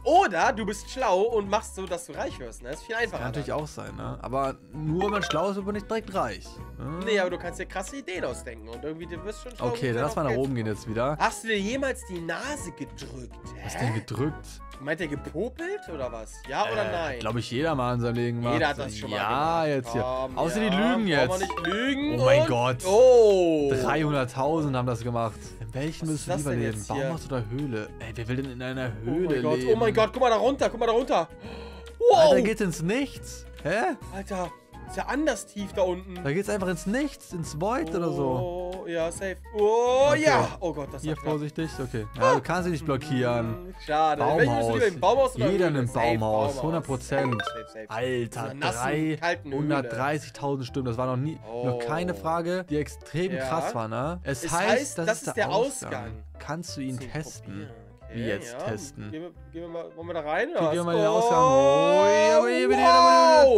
mehr. Oder du bist schlau und machst so, dass du reich wirst. Ne? Das ist viel einfacher. Das kann natürlich auch sein, ne? Aber nur wenn man schlau ist, wird man nicht direkt reich. Hm? Nee, aber du kannst dir krasse Ideen ausdenken und irgendwie du wirst schon schlau. Okay, dann lass mal nach oben gehen jetzt wieder. Hast du dir jemals die Nase gedrückt? Hä? Was denn gedrückt? Meint er gepopelt oder was? Ja äh, oder nein? Glaube ich, jeder mal in seinem Leben macht. Jeder hat das schon mal ja, gemacht. Jetzt hier. Um, Außer ja, die lügen jetzt. Kann man nicht lügen. Oh mein Gott. Oh. dreihunderttausend haben das gemacht. In welchem müssen wir lieber leben? Baumhaus oder Höhle? Ey, wer will denn in einer Höhle leben? Oh mein Gott, oh mein Gott, guck mal da runter, guck mal da runter. Wow. Alter, geht's ins Nichts. Hä? Alter, ist ja anders tief da unten. Da geht's einfach ins Nichts, ins Void oh, oder so. Oh, ja, safe. Oh, okay. ja. Oh Gott, das ist Hier, vorsichtig, okay. Ja, du kannst sie nicht blockieren. Schade. Baumhaus. Baumhaus oder Jeder nimmt Baumhaus, Baumhaus, hundert Prozent. Alter, hundertdreißigtausend Stimmen. Das war noch nie, oh. noch keine Frage, die extrem ja. krass war, ne? Es, es heißt, heißt, das, das ist der, der Ausgang. Ausgang. Kannst du ihn testen? Probieren. wie ja, jetzt ja. testen. Gehen wir, gehen wir mal, wollen wir da rein? Oder? Gehen wir mal oh, den Ausgang. Oh,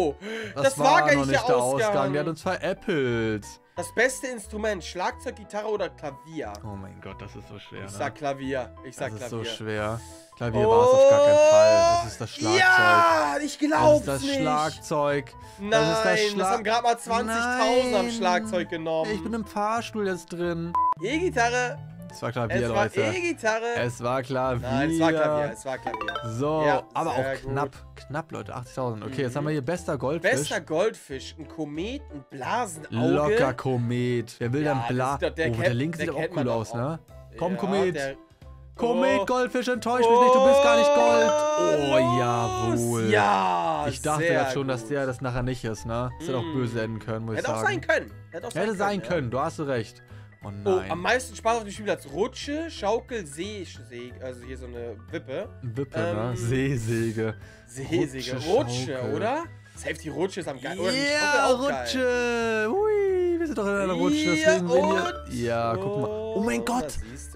wow. Das, das war gar nicht der Ausgang. Ausgang. Wir hatten uns veräppelt. Das beste Instrument, Schlagzeug, Gitarre oder Klavier? Oh mein Gott, das ist so schwer. Ich sag Klavier. Ich sag das Klavier. Das ist so schwer. Klavier oh, war es auf gar keinen Fall. Das ist das Schlagzeug. Ja, ich glaub's nicht. Das ist das nicht. Schlagzeug. Nein, das, ist das, Schla das haben gerade mal zwanzigtausend am Schlagzeug genommen. Ich bin im Fahrstuhl jetzt drin. E-Gitarre. Es war Klavier, es war Leute. E-Gitarre. Es war Klavier. Nein, es war Klavier. Es war Klavier. So, ja, aber auch knapp. Gut. Knapp, Leute. achtzigtausend. Okay, mhm. jetzt haben wir hier bester Goldfisch. Bester Goldfisch. Ein Komet, ein Blasenauge. Locker Komet. Wer will ja, denn Bla... Der, der, oh, kennt, der Link sieht der auch cool aus, auch. Ne? Komm, ja, Komet. Der, oh. Komet, Goldfisch, enttäusch oh. mich nicht. Du bist gar nicht Gold. Oh, jawohl. Ja, ich dachte ja schon, gut. dass der das nachher nicht ist, ne? Das mm. hätte auch böse enden können, muss Hätt ich sagen. Hätte auch sein können. Hätte, auch sein, hätte können, sein können. Ja. Du hast recht. Oh nein. Oh, am meisten Spaß auf dem Spielplatz. Rutsche, Schaukel, See, See, also hier so eine Wippe. Wippe, ähm, ne? Seesäge. Seesäge. Rutsche, Rutsche oder? Safe, die Rutsche ist am geilsten. Ja, yeah, Rutsche. Geil. Hui, wir sind doch in einer Rutsche. Deswegen ja, wir... ja, guck mal. Oh mein Gott,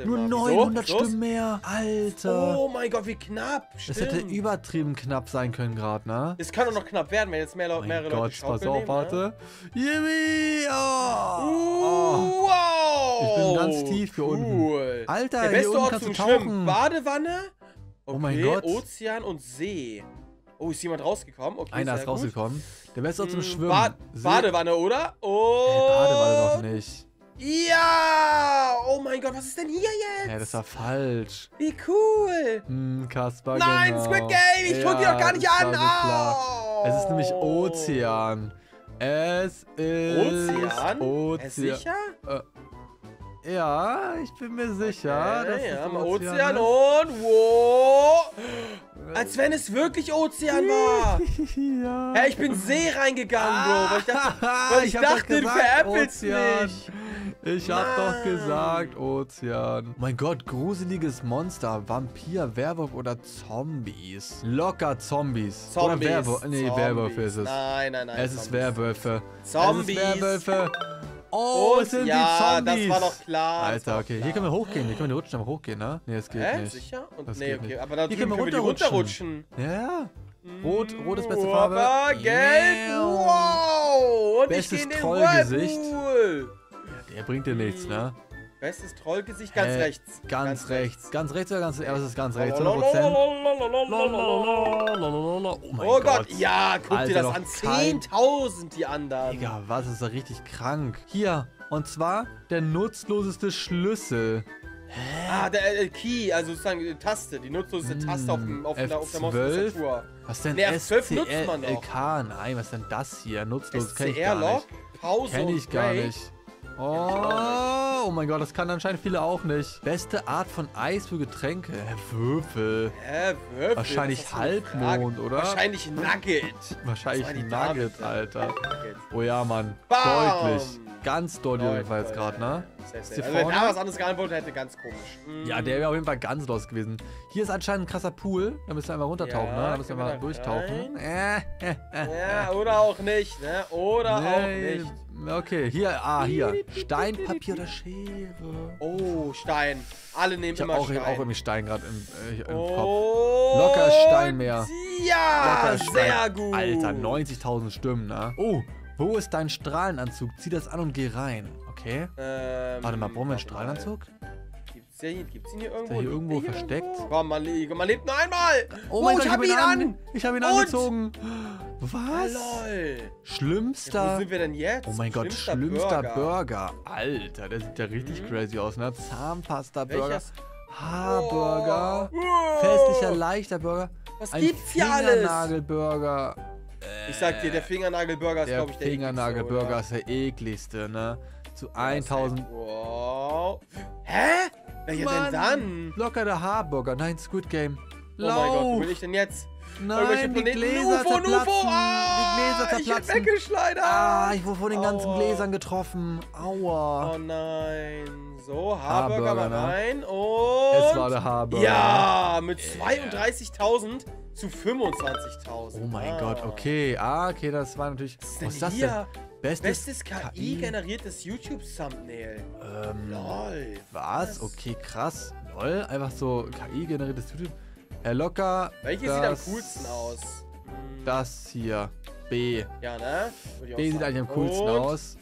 nur mal. neunhundert so? Stimmen mehr. Alter. Oh mein Gott, wie knapp. Stimmt. Das hätte übertrieben knapp sein können gerade, ne? Es kann doch noch knapp werden, wenn jetzt mehr, mehrere mein Leute Gott, Schaukel pass auf, nehmen, warte. Ne? Yippie. Oh. Oh. Wow. Ich bin ganz tief hier cool. unten. Alter, der beste Ort zum Schwimmen. Badewanne, okay, oh mein Gott. Ozean und See. Oh, ist jemand rausgekommen? Okay, Einer ist, ist rausgekommen. Der beste Ort zum Schwimmen. Ba See. Badewanne, oder? Oh. Hey, Badewanne noch nicht. Ja! Oh mein Gott, was ist denn hier jetzt? Ja, das war falsch. Wie cool. Hm, Kasper, Nein, genau. Squid Game, ich ja, guck dir doch gar nicht an. Oh. Es ist nämlich Ozean. Es ist... Ozean? Ozean. Ist sicher? Äh. Ja, ich bin mir sicher. Okay, dass ja, es Ozean, Ozean und wow! Als wenn es wirklich Ozean war. Ja. Ja, ich bin See reingegangen, Bro. Weil ich dachte, weil ich ich dachte du veräppelst mich. Ich Mann. hab doch gesagt, Ozean. Mein Gott, gruseliges Monster, Vampir, Werwolf oder Zombies? Locker Zombies. Zombies. Oder Werwolf. Nee, Zombies. Werwölfe ist es. Nein, nein, nein. Es Zombies. ist Werwölfe. Zombies. Es ist Werwölfe. Oh, es sind ja, die Zombies. Das war doch klar. Alter, okay. Klar. Hier können wir hochgehen. Hier können wir rutschen, aber hochgehen, ne? Nee, das geht äh, nicht. sicher? Und das nee, okay. Nicht. Aber da drüben können wir die runterrutschen. Ja. Rot, rot ist beste Farbe. Aber gelb. Yeah. Wow. Und Bestes ich gehe in den Trollgesicht. Whirlpool. Ja, der bringt dir nichts, ne? Bestes Trollgesicht ganz hey, rechts. Ganz, ganz rechts. rechts. Ganz rechts oder ganz rechts? Ja, das ist ganz rechts. hundert Prozent. Oh, mein oh Gott. Gott. Ja, guck Alter, dir das an. zehntausend die anderen. Digga, was ist da richtig krank? Hier, und zwar der nutzloseste Schlüssel. Hä? Ah, der äh, Key, also sozusagen die Taste, die nutzlose Taste auf, dem, auf, der, auf der Maustastatur. Was denn? Nee, F zwölf nutzt man doch. Nein, was ist denn das hier? Nutzlos, kenn ich gar nicht. Pause kenn ich gar nicht. Oh, oh mein Gott, das kann anscheinend viele auch nicht. Beste Art von Eis für Getränke? Hä, Würfel. Hä, Würfel? Wahrscheinlich Halbmond, oder? Wahrscheinlich Nugget. Wahrscheinlich Nugget, Alter. Nugget. Oh ja, Mann. Bam. Deutlich. Ganz deutlich jedenfalls gerade, ne? Also wenn da was anderes geantwortet hätte, ganz komisch. Mm. Ja, der wäre auf jeden Fall ganz los gewesen. Hier ist anscheinend ein krasser Pool. Da müssen wir einmal runtertauchen, ja, ne? Da müssen wir mal durchtauchen. Äh, äh, ja, oder auch nicht, ne? Oder nee, auch nicht. Okay, hier, ah, hier. Stein, Papier oder Schere? Oh, Stein. Alle nehmen ich immer auch, Stein. Ich habe auch irgendwie Stein gerade im, äh, im oh, Kopf. Locker Stein mehr. Ja, Locker Stein. Sehr gut. Alter, neunzigtausend Stimmen, ne? Oh, wo ist dein Strahlenanzug? Zieh das an und geh rein. Okay. Ähm, Warte mal, brauchen wir einen Strahlenanzug? Gibt's den hier irgendwo? Ist der hier irgendwo der hier versteckt? Irgendwo? Komm, man, le man lebt nur einmal! Oh, oh mein Gott, ich hab ihn an! an. Ich hab ihn und? angezogen! Was? Lol. Schlimmster... Ja, wo sind wir denn jetzt? Oh mein Gott, schlimmster, schlimmster Burger. Burger. Alter, der sieht ja richtig mhm. crazy aus, ne? Zahnpasta-Burger, Haarburger, oh. oh. festlicher leichter Burger, Was ein gibt's hier Fingernagelburger. Äh, ich sag dir, der Fingernagelburger ist, glaube ich, der Fingernagelburger ist der ekligste, ne? Zu tausend. Wow. Hä? Welcher Mann, denn dann? Locker der Haarburger. Nein, Squid Game. Lauf. Oh mein Gott, wo bin ich denn jetzt? Nein, die Gläser Nufo, zerplatzen. Nufo. Ah, die Gläser zerplatzen. Ich bin weggeschleudert. Ah, ich wurde von den ganzen Aua. Gläsern getroffen. Aua. Oh nein. So, Haarburger, Haarburger mal rein. Ne? Und... Es war der Haarburger. Ja, mit yeah. zweiunddreißigtausend zu fünfundzwanzigtausend. Oh mein ah. Gott, okay. Ah, okay, das war natürlich... Was ist denn was das hier? Denn? Bestes, Bestes K I-generiertes YouTube-Thumbnail. Ähm, Lol. Was? Okay, krass. Jawohl, einfach so K I-generiertes YouTube. Äh, locker. Welches sieht am coolsten aus? Das hier. B. Ja, ne? B sieht eigentlich am coolsten aus.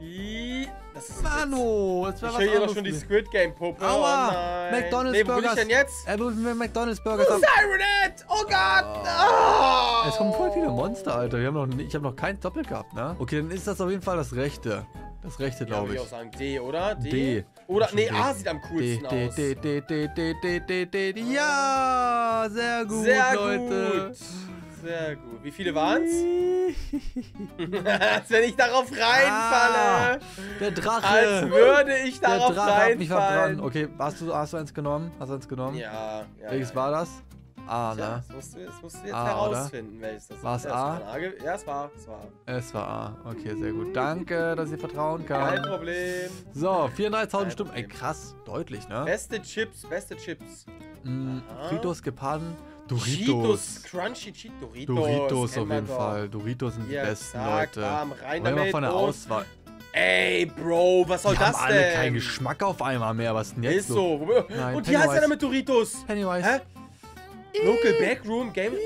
I. Das ist Manu, jetzt war was anderes. Ich höre hier doch schon die Squid Game Puppe. Aua! Oh nein. McDonald's nee, wo Burgers. Wo bin ich denn jetzt? Er will mir McDonald's Burgers haben. Sirenet! Oh Gott! Oh. Oh. Es kommen voll viele Monster, Alter. Wir haben noch, ich habe noch kein Doppel gehabt, ne? Okay, dann ist das auf jeden Fall das Rechte. Das Rechte, glaube ich. Ich würde auch sagen D, oder? D. D. Oder, nee, D. A sieht am coolsten D, D, aus. D, D, D, D, D, D, D, D. Ja, sehr gut, sehr Leute. Gut. Sehr gut. Wie viele waren's? Als wenn ich darauf reinfalle. Ah, der Drache. Als würde ich darauf der Drache reinfallen. Hat mich verbrannt. Okay, hast du, hast du eins genommen? Hast du eins genommen? Ja. ja Welches ja. war das? A, ne? Ja, das musst du, das musst du jetzt A, herausfinden, oder? Welches das war. Es A? Ja, es war, es war A. Es war A. Okay, sehr gut. Danke, dass ihr vertrauen kann. Kein Problem. So, vierunddreißigtausend Stimmen. Ey, krass, deutlich, ne? Beste Chips, beste Chips. Mm, Fritos gepaden. Doritos. Cheetos, Crunchy Cheetos. Doritos, Doritos auf jeden doch. Fall. Doritos sind ja, die besten, zack, Leute. Bam, rein damit mal von der Auswahl. Ey, Bro, was soll die das haben alle denn? Alle keinen Geschmack auf einmal mehr. Was denn jetzt? Ist so. so. Nein, und hier heißt er damit Doritos. Pennywise. Hä? Local Backroom Game. Hä,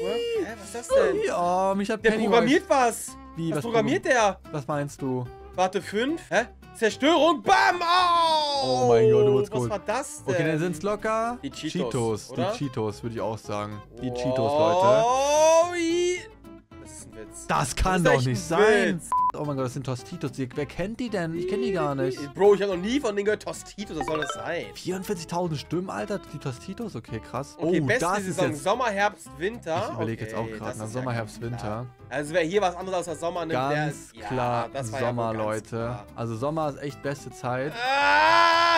was ist das denn? Ja, mich hat der Pennywise. Programmiert was. Wie, was, was programmiert der? Was meinst du? Warte, fünf. Hä? Zerstörung, bam! Oh, oh mein Gott, du wurdest cool. Was war das denn? Okay, dann sind's locker. Die Cheetos, Cheetos oder? Die Cheetos, würde ich auch sagen. Die oh. Cheetos, Leute. Das ist ein Witz. Das kann das doch nicht sein. Witz. Oh mein Gott, das sind Tostitos. Wer kennt die denn? Ich kenne die gar nicht. Bro, ich habe noch nie von denen gehört. Tostitos, was soll das sein? vierundvierzigtausend Stimmen, Alter. Die Tostitos, okay, krass. Okay, oh, beste Saison jetzt... Sommer, Herbst, Winter. Ich überlege okay, jetzt auch gerade. Sommer, ja Herbst, Winter. Klar. Also wer hier was anderes außer Sommer nimmt, ganz der ist... Ganz klar, ja, das war Sommer, ja ganz Leute. Klar. Also Sommer ist echt beste Zeit. Ah!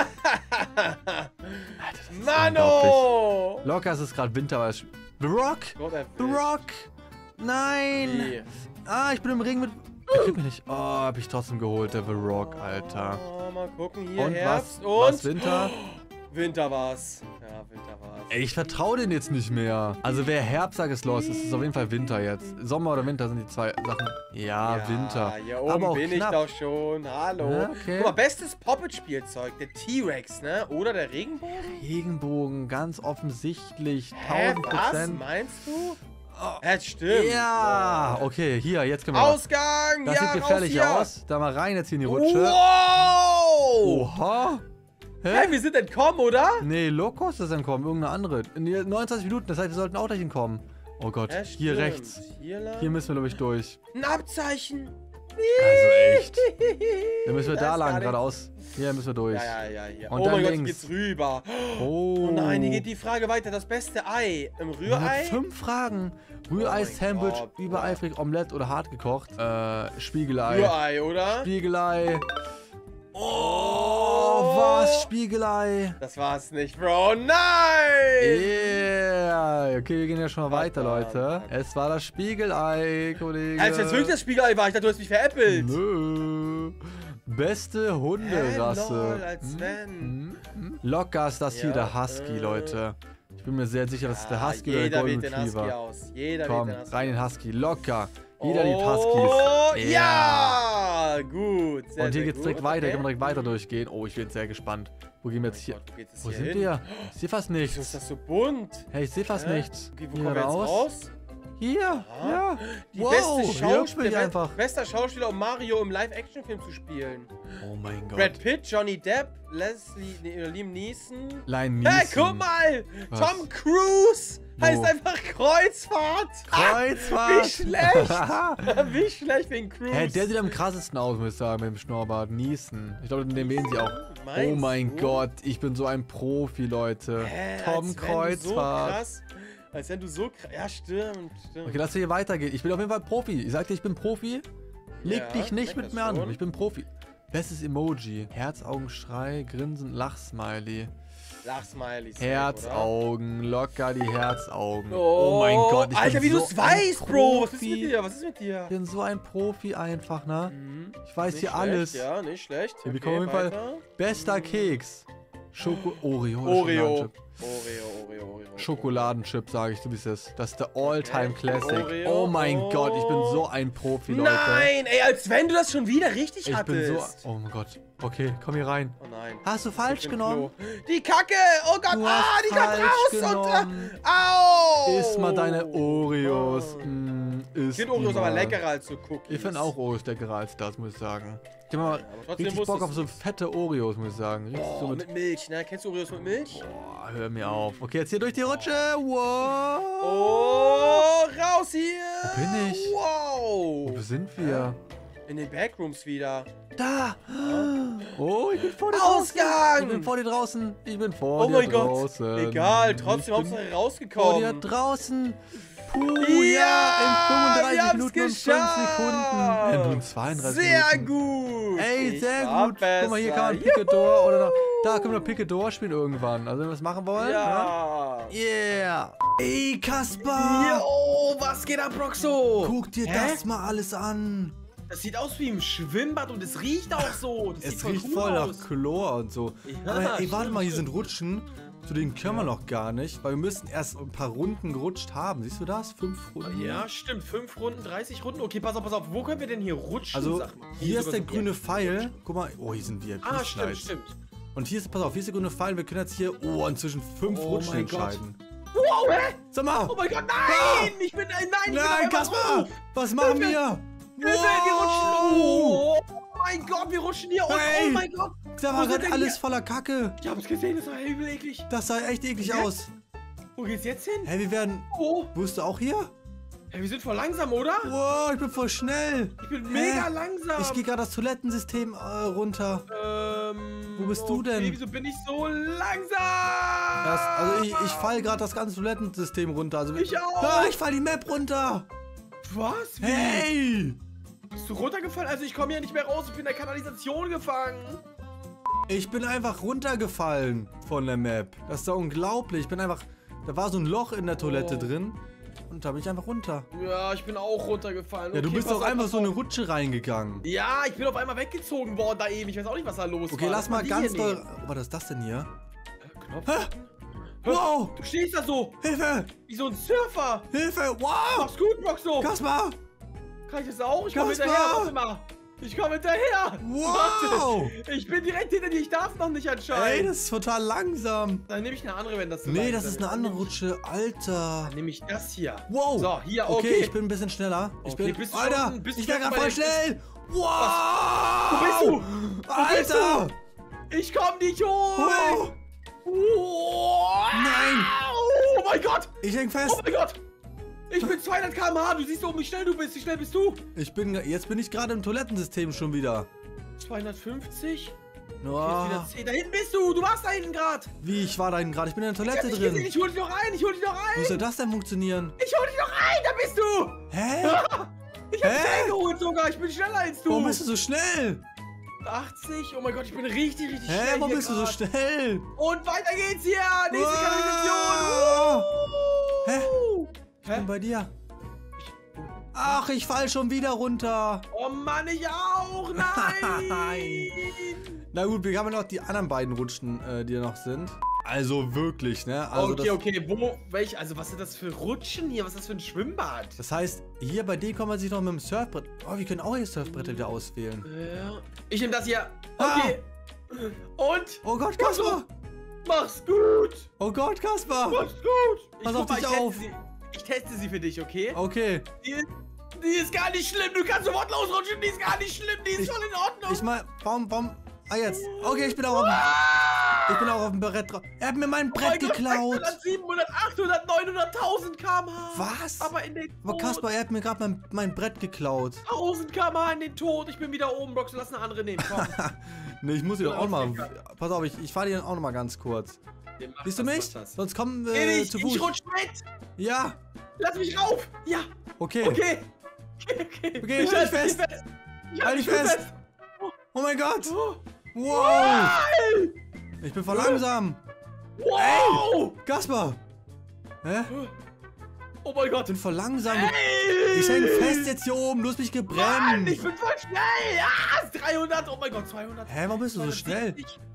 Alter, das ist Mano! Locker ist es gerade Winter, weil es... The Rock! Gott, The Rock! Nein! Nee. Ah, ich bin im Regen mit... Der kriegt mich nicht. Oh, hab ich trotzdem geholt, der The Rock, Alter. Oh, mal gucken hier. Und Herbst was, und was Winter? Winter war's. Ja, Winter war's. Ey, ich vertraue den jetzt nicht mehr. Also wer Herbst sagt, ist los. Es ist auf jeden Fall Winter jetzt. Sommer oder Winter sind die zwei Sachen. Ja, ja Winter. Hier oben aber auch bin knapp. Ich doch schon. Hallo. Ja, okay. Guck mal, bestes Poppet-Spielzeug. Der T-Rex, ne? Oder der Regenbogen? Regenbogen, ganz offensichtlich. Hä, was meinst du? Oh. Das stimmt. Ja, oh. Okay, hier, jetzt können wir Ausgang, das ja, sieht gefährlich aus. Da mal rein jetzt hier in die Rutsche. Wow! Oha! Hä? Hey, wir sind entkommen, oder? Nee, Lokos ist entkommen, irgendeine andere. In neunundzwanzig Minuten, das heißt, wir sollten auch gleich entkommen. Oh Gott, das hier stimmt. Rechts. Hier, lang. Hier müssen wir, glaube ich, durch. Ein Abzeichen! Also echt. Dann müssen wir das da lang, geradeaus. Hier müssen wir durch. Ja, ja, ja, ja. Und oh mein links. Gott, geht's rüber. Oh. Oh nein, hier geht die Frage weiter. Das beste Ei im Rührei? Fünf Fragen. Rührei, oh Sandwich, Gott, übereifrig, Omelette oder hart gekocht? Äh, Spiegelei. Rührei, oder? Spiegelei. Oh, oh, was? Spiegelei. Das war's nicht, Bro. Nein! Yeah. Okay, wir gehen ja schon mal weiter, Leute. Es war das Spiegelei, Kollege. Als jetzt wirklich das Spiegelei war, ich dachte, du hast mich veräppelt. Nö. Beste Hunderasse. Hey, lol, hm? Hm? Locker ist das ja. hier der Husky, Leute. Ich bin mir sehr sicher, dass es der Husky ja, oder der Golden Retriever. Jeder wählt den Husky aus. Jeder Komm, den Husky. rein den Husky. Locker. Jeder liebt Huskies. Oh, ja! Gut. Sehr, und hier geht's direkt gut. weiter. Okay. Können wir direkt weiter durchgehen. Oh, ich bin jetzt sehr gespannt. Wo gehen wir jetzt oh hier? Gott, wo wo hier sind hin? wir? Ich sehe fast nichts. Wieso ist das so bunt? Hey, ich sehe fast äh? nichts. Okay, wo hier kommen wir raus? Jetzt raus? Hier, ah. ja. Die wow. beste Schauspiel der einfach. Bester Schauspieler, um Mario im Live-Action-Film zu spielen. Oh mein Gott. Brad Pitt, Johnny Depp, Leslie, nee, Liam Neeson. Liam Neeson. Hey, guck mal! Was? Tom Cruise! Heißt einfach Kreuzfahrt. Kreuzfahrt. Ah, wie schlecht. Wie schlecht wegen Cruise. Hä, der sieht am krassesten aus, muss ich sagen, mit dem Schnurrbart. Niesen. Ich glaube, den wählen sie auch. Meinst oh mein du? Gott, ich bin so ein Profi, Leute. Hä, Tom als Kreuzfahrt. Wenn du so krass, als wenn du so krass... Ja, stimmt, stimmt. Okay, lass wir hier weitergehen. Ich bin auf jeden Fall Profi. Ich sag dir, ich bin Profi. Leg ja, dich nicht mit mir schon. an. Ich bin Profi. Bestes Emoji. Herz, Augen, Schrei, Grinsen, Lachsmiley. Lachsmileys. Herzaugen, locker die Herzaugen. Oh, oh mein Gott. Ich Alter, bin wie so du es weißt, Bro. Was ist mit dir? Was ist mit dir? Ich bin so ein Profi einfach, ne? Mhm. Ich weiß nicht hier schlecht, alles. Ja, nicht schlecht. Wir okay, bekommen auf jeden Fall bester Keks. Schoko Oreo. Oreo. Oreo, Oreo, Oreo. Schokoladenchip, sage ich, du bist es. Das ist der All-Time-Classic. Okay. Oh mein oh. Gott, ich bin so ein Profi, Leute. Nein, ey, als wenn du das schon wieder richtig ich hattest. Ich bin so... Oh mein Gott. Okay, komm hier rein. Oh nein. Hast du falsch genommen? Klo. Die Kacke! Oh Gott! Du ah, die kommt raus! Und, äh, au! Iss mal deine Oreos. Oh. Mm, ich finde Oreos mal. aber leckerer als so Cookies. Ich finde auch Oreos leckerer als das, muss ich sagen. Ich hab mal ja, richtig Bock auf so fette Oreos, muss ich sagen. Oh, so mit, mit Milch, ne? Kennst du Oreos mit Milch? Boah, hör mir auf. Okay, jetzt hier durch die Rutsche. Wow! Oh, raus hier! Wo bin ich? Wow! Wo sind wir? In den Backrooms wieder. Da! Oh, ich bin vor dir draußen. Ich bin vor dir draußen. Ich bin vor dir draußen. Oh mein Gott. Egal, trotzdem haben wir rausgekommen. Vor dir draußen. Puh, ja, in fünfunddreißig Minuten und fünf Sekunden. In zweiunddreißig sehr gut. Ey, sehr gut. Guck mal, hier kann man Picador oder noch. Da können wir noch Picador spielen irgendwann. Also, wenn wir das machen wollen. Ja. Yeah. Ey, Kaspar. Yo, was geht ab, Roxo? Guck dir das mal alles an. Das sieht aus wie im Schwimmbad und es riecht auch so. Das es riecht voll nach Chlor und so. Ja, aber, ey, warte mal, hier sind Rutschen. Zu denen können wir noch gar nicht, weil wir müssen erst ein paar Runden gerutscht haben. Siehst du das? Fünf Runden. Ja, stimmt. Fünf Runden, dreißig Runden. Okay, pass auf, pass auf. Wo können wir denn hier rutschen? Also, hier, hier ist der grüne Pfeil. Guck mal. Oh, hier sind wir. Ah, stimmt, stimmt. Und hier ist, pass auf, hier ist der grüne Pfeil. Wir können jetzt hier, oh, inzwischen fünf oh Rutschen entscheiden. Gott. Wow, hä? Sag mal. Oh mein Gott, nein! Ah. Ich bin, nein, ich nein, Kaspar! Was machen wir? Wir wow. wir rutschen. Oh. oh mein Gott, wir rutschen hier. Hey. Oh mein Gott. Da war gerade alles hier? voller Kacke. Ich hab's gesehen, das sah übel eklig. Das sah echt eklig okay. aus. Wo geht's jetzt hin? Hey, wir werden... Oh. Bist du auch hier? Hey, wir sind voll langsam, oder? Wow, ich bin voll schnell. Ich bin hey. mega langsam. Ich gehe gerade das Toilettensystem äh, runter. Ähm... Wo bist okay. du denn? Wieso bin ich so langsam? Das, also ich, ich fall gerade das ganze Toilettensystem runter. Also ich auch. Ah, ich fall die Map runter. Was? Wie? Hey! Bist du runtergefallen? Also ich komme hier nicht mehr raus. Ich bin in der Kanalisation gefangen. Ich bin einfach runtergefallen von der Map. Das ist doch unglaublich. Ich bin einfach... Da war so ein Loch in der Toilette oh. drin. Und da bin ich einfach runter. Ja, ich bin auch runtergefallen. Ja, okay, du bist doch einfach so eine Rutsche reingegangen. Ja, ich bin auf einmal weggezogen worden da eben. Ich weiß auch nicht, was da los ist. Okay, war. lass mal ganz doll... Oh, was ist das denn hier? Knopf. Hä? Wow! Du stehst da so! Hilfe! Wie so ein Surfer! Hilfe! Wow! Mach's gut, Roxo! Kaspar! Kann ich das auch? Ich komme hinterher! Warte mal! Ich komme hinterher! Wow! Warte. Ich bin direkt hinter dir! Ich darf noch nicht anscheinend! Ey, das ist total langsam! Dann nehme ich eine andere, wenn das so Nee, das ist eine andere Rutsche! Alter! Dann nehme ich das hier! Wow! So, hier, okay! Okay, ich bin ein bisschen schneller! Ich okay, bin... Bist du Alter! Schon, bist ich wäre gerade voll schnell! Wow! Wo bist du? Alter! Wo bist du? Ich komme nicht hoch! Wow. Wow. Nein! Oh mein Gott! Ich häng fest! Oh mein Gott! Ich bin zweihundert Kilometer pro Stunde. Du siehst oben, wie schnell du bist. Wie schnell bist du? Ich bin, jetzt bin ich gerade im Toilettensystem schon wieder. zweihundertfünfzig? Noah. Okay, da hinten bist du. Du warst da hinten gerade. Wie? Ich war da hinten gerade. Ich bin in der Toilette ich drin. Gesehen. Ich hol dich noch rein. Ich hol dich noch rein. Wie soll das denn funktionieren? Ich hol dich noch rein. Da bist du. Hä? Ich hab dich eingeholt sogar. Ich bin schneller als du. Warum bist du so schnell? achtzig. Oh mein Gott, ich bin richtig, richtig hey, schnell. Hä, warum bist grad. du so schnell? Und weiter geht's hier. Nächste wow. Kanalisation. Hä? Wow. Ich Hä? bin bei dir. Ich, oh. Ach, ich fall schon wieder runter. Oh Mann, ich auch. Nein. Na gut, wir haben noch die anderen beiden Rutschen, äh, die noch sind. Also wirklich, ne? Also okay, okay. Wo, welch, also was sind das für Rutschen hier? Was ist das für ein Schwimmbad? Das heißt, hier bei denen kann man sich noch mit dem Surfbrett... Oh, wir können auch hier Surfbretter wieder auswählen. Ja. Ich nehme das hier. Okay. Ah. Und? Oh Gott, Kaspar. Mach's gut. Oh Gott, Kaspar. Mach's gut. Pass ich auf mal, dich ich auf. Teste ich teste sie für dich, okay? Okay. Die ist, die ist gar nicht schlimm. Du kannst sofort losrutschen. Die ist gar nicht schlimm. Die ist ich, schon in Ordnung. Ich mal... Warum, warum... Ah, jetzt. Okay, ich bin auch... Ich bin auch auf dem Brett drauf. Er hat mir mein Brett oh mein geklaut. Gott, sechshundert, siebenhundert, achthundert, neunhunderttausend km/h. Was? Aber in den Tod. Aber Kaspar, er hat mir gerade mein, mein Brett geklaut. tausend Kilometer pro Stunde in den Tod. Ich bin wieder oben, Rox. Lass eine andere nehmen. Komm. Ne, ich muss die doch auch mal. Pass auf, ich, ich fahre die dann auch noch mal ganz kurz. Nee, Siehst das, du mich? Das. Sonst kommen wir äh, zu Fuß. Ich rutsch mit. Ja. Lass mich rauf. Ja. Okay. Okay. Okay. okay. okay ich halte dich fest. fest. Ich halte dich fest. fest. Oh mein Gott. Oh. Wow. Nein. Ich bin voll langsam. Wow! Ey, Kaspar! Hä? Oh mein Gott! Ich bin voll langsam. Ey. Ich häng fest jetzt hier oben. Du hast mich gebremst. Mann, ich bin voll schnell. Ah, dreihundert. Oh mein Gott, zweihundert. Hä, warum bist du so schnell?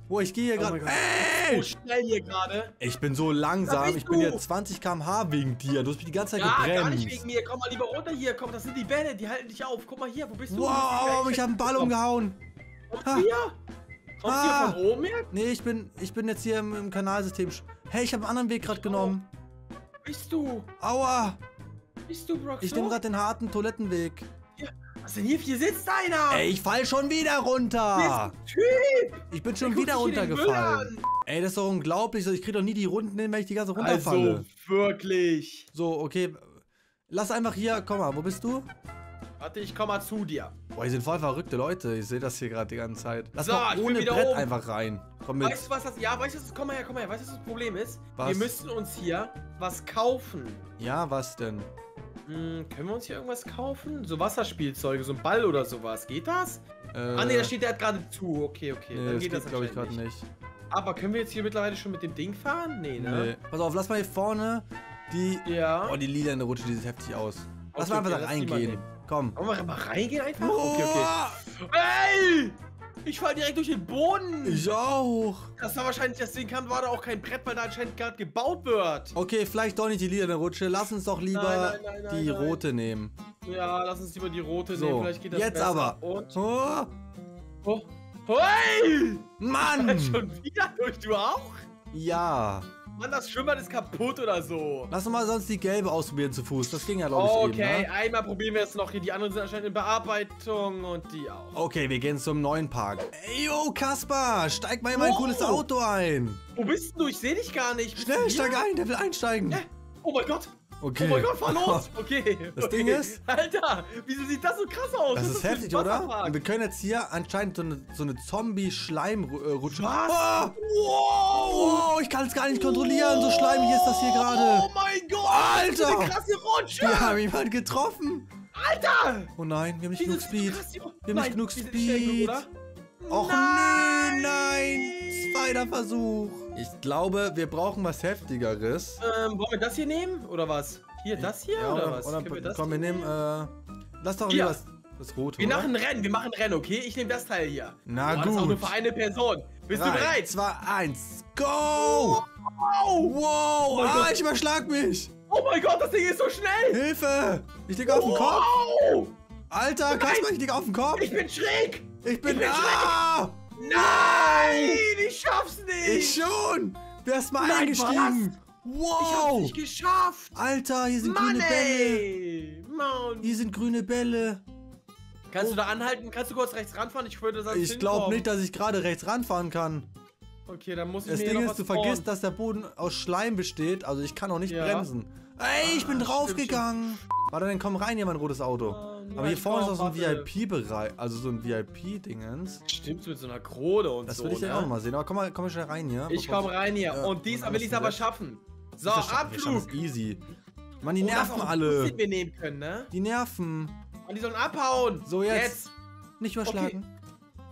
Oh, ich gehe hier gerade. Oh so schnell hier gerade. Ich bin so langsam. Ich bin hier zwanzig Kilometer pro Stunde wegen dir. Du hast mich die ganze Zeit ja, gebremst. Gar nicht wegen mir. Komm mal lieber runter hier. Komm, das sind die Bälle. Die halten dich auf. Guck mal hier. Wo bist du? Wow, ich habe einen Ball umgehauen. Und hier? Kommst du ah, hier von oben her? Nee, ich bin, ich bin jetzt hier im, im Kanalsystem. Hey, ich habe einen anderen Weg gerade genommen. Oh. Bist du? Aua. Bist du, Brock? Ich nehme gerade den harten Toilettenweg. Ja. Was denn hier? Hier sitzt einer. Ey, ich fall schon wieder runter. Hier ist ein Typ. Ich bin schon wieder runtergefallen. Ey, das ist doch unglaublich. Ich kriege doch nie die Runden hin, wenn ich die ganze runterfalle. Also, wirklich. So, okay. Lass einfach hier. Komm mal, wo bist du? Warte, ich komme mal zu dir. Boah, hier sind voll verrückte Leute. Ich sehe das hier gerade die ganze Zeit. Lass so, mal ohne Brett oben. einfach rein. Komm mit. Weißt du, was das... Ja, weißt du, komm mal her, komm mal her. Weißt du, was das Problem ist? Was? Wir müssen uns hier was kaufen. Ja, was denn? Hm, können wir uns hier irgendwas kaufen? So Wasserspielzeuge, so ein Ball oder sowas. Geht das? Äh, ah, ne, da steht der gerade zu. Okay, okay. Nee, dann geht das, das glaube ich, gerade nicht. nicht. Aber können wir jetzt hier mittlerweile schon mit dem Ding fahren? Nee, ne? Nee. Pass auf, lass mal hier vorne die... Ja. Oh, die lila in der Rutsche, die sieht heftig aus. Lass okay, mal einfach okay, da reingehen. Komm. Wollen wir mal reingehen einfach? Oh. Okay, okay. Ey! Ich fall direkt durch den Boden! Ich auch! Das war wahrscheinlich, deswegen kam, war da auch kein Brett, weil da anscheinend gerade gebaut wird. Okay, vielleicht doch nicht die lila Rutsche. Lass uns doch lieber nein, nein, nein, die nein, rote nein. nehmen. Ja, lass uns lieber die rote so. nehmen. Vielleicht geht das jetzt besser. aber. Und? Oh! Oh! Hey! Mann! Ich fall schon wieder durch, du auch? Ja. Mann, das Schwimmbad ist kaputt oder so. Lass uns mal sonst die gelbe ausprobieren zu Fuß. Das ging ja, glaube ich, okay, eben. Okay, ne? Einmal probieren wir jetzt noch hier. Die anderen sind anscheinend in Bearbeitung und die auch. Okay, wir gehen zum neuen Park. Ey, yo, Kaspar, steig mal in mein oh. cooles Auto ein. Wo bist du? Ich sehe dich gar nicht. Bist Schnell, steig ein, der will einsteigen. Ja. Oh mein Gott. Okay. Oh mein Gott, fahr los. Okay. Das okay. Ding ist... Alter, wieso sieht das so krass aus? Das, das ist heftig, oder? Und wir können jetzt hier anscheinend so eine, so eine Zombie-Schleim-Rutsche... Was? Oh! Wow! Wow, ich kann es gar nicht kontrollieren, wow. so schleimig ist das hier gerade. Oh mein Gott! Alter! Das ist eine krasse Rutsche! Wir haben jemanden getroffen! Alter! Oh nein, wir haben nicht genug Speed. Wir haben nein, nicht genug Speed. Och nein! nein. Zweiter Versuch. Ich glaube, wir brauchen was Heftigeres. Ähm, wollen wir das hier nehmen? Oder was? Hier, das hier? Ja, oder, oder was? Oder wir das komm, wir nehmen, äh... Lass doch hier das, das Rote, Wir oder? machen Rennen, wir machen Rennen, okay? Ich nehme das Teil hier. Na oh, gut. Das ist auch nur für eine Person. Bist Drei, du bereit? zwei, eins, go! Wow! Wow! Oh ah, Gott. ich überschlag mich! Oh mein Gott, das Ding ist so schnell! Hilfe! Ich lieg auf wow. den Kopf! Alter, Nein. Kasper, ich lieg auf den Kopf! Ich bin schräg! Ich bin, ich bin ah! schräg! Nein! Ich schaff's nicht! Ich schon! Du hast mal Nein, eingestiegen! Was? Wow! Ich hab's nicht geschafft! Alter, hier sind Mann, grüne ey. Bälle! Mann. Hier sind grüne Bälle! Kannst oh. du da anhalten? Kannst du kurz rechts ranfahren? Ich würde sagen, ich glaube nicht, dass ich gerade rechts ranfahren kann. Okay, dann muss ich das mir Das Ding noch ist, du vorn. vergisst, dass der Boden aus Schleim besteht. Also ich kann auch nicht ja. bremsen. Ey, ich ah, bin draufgegangen! Warte, dann komm rein hier, mein rotes Auto. Ah. Aber hier vorne ist auch so ein V I P-Bereich, also so ein V I P-Dingens. Stimmt, mit so einer Krone und so. Das will ich ja auch mal sehen, aber komm mal, komm mal schnell rein hier. Ich komm rein hier und dies will ich aber schaffen. So, Abflug. Easy. Mann, die nerven alle. Wir nehmen können, ne? Die nerven. Und die sollen abhauen. So, jetzt. Nicht überschlagen.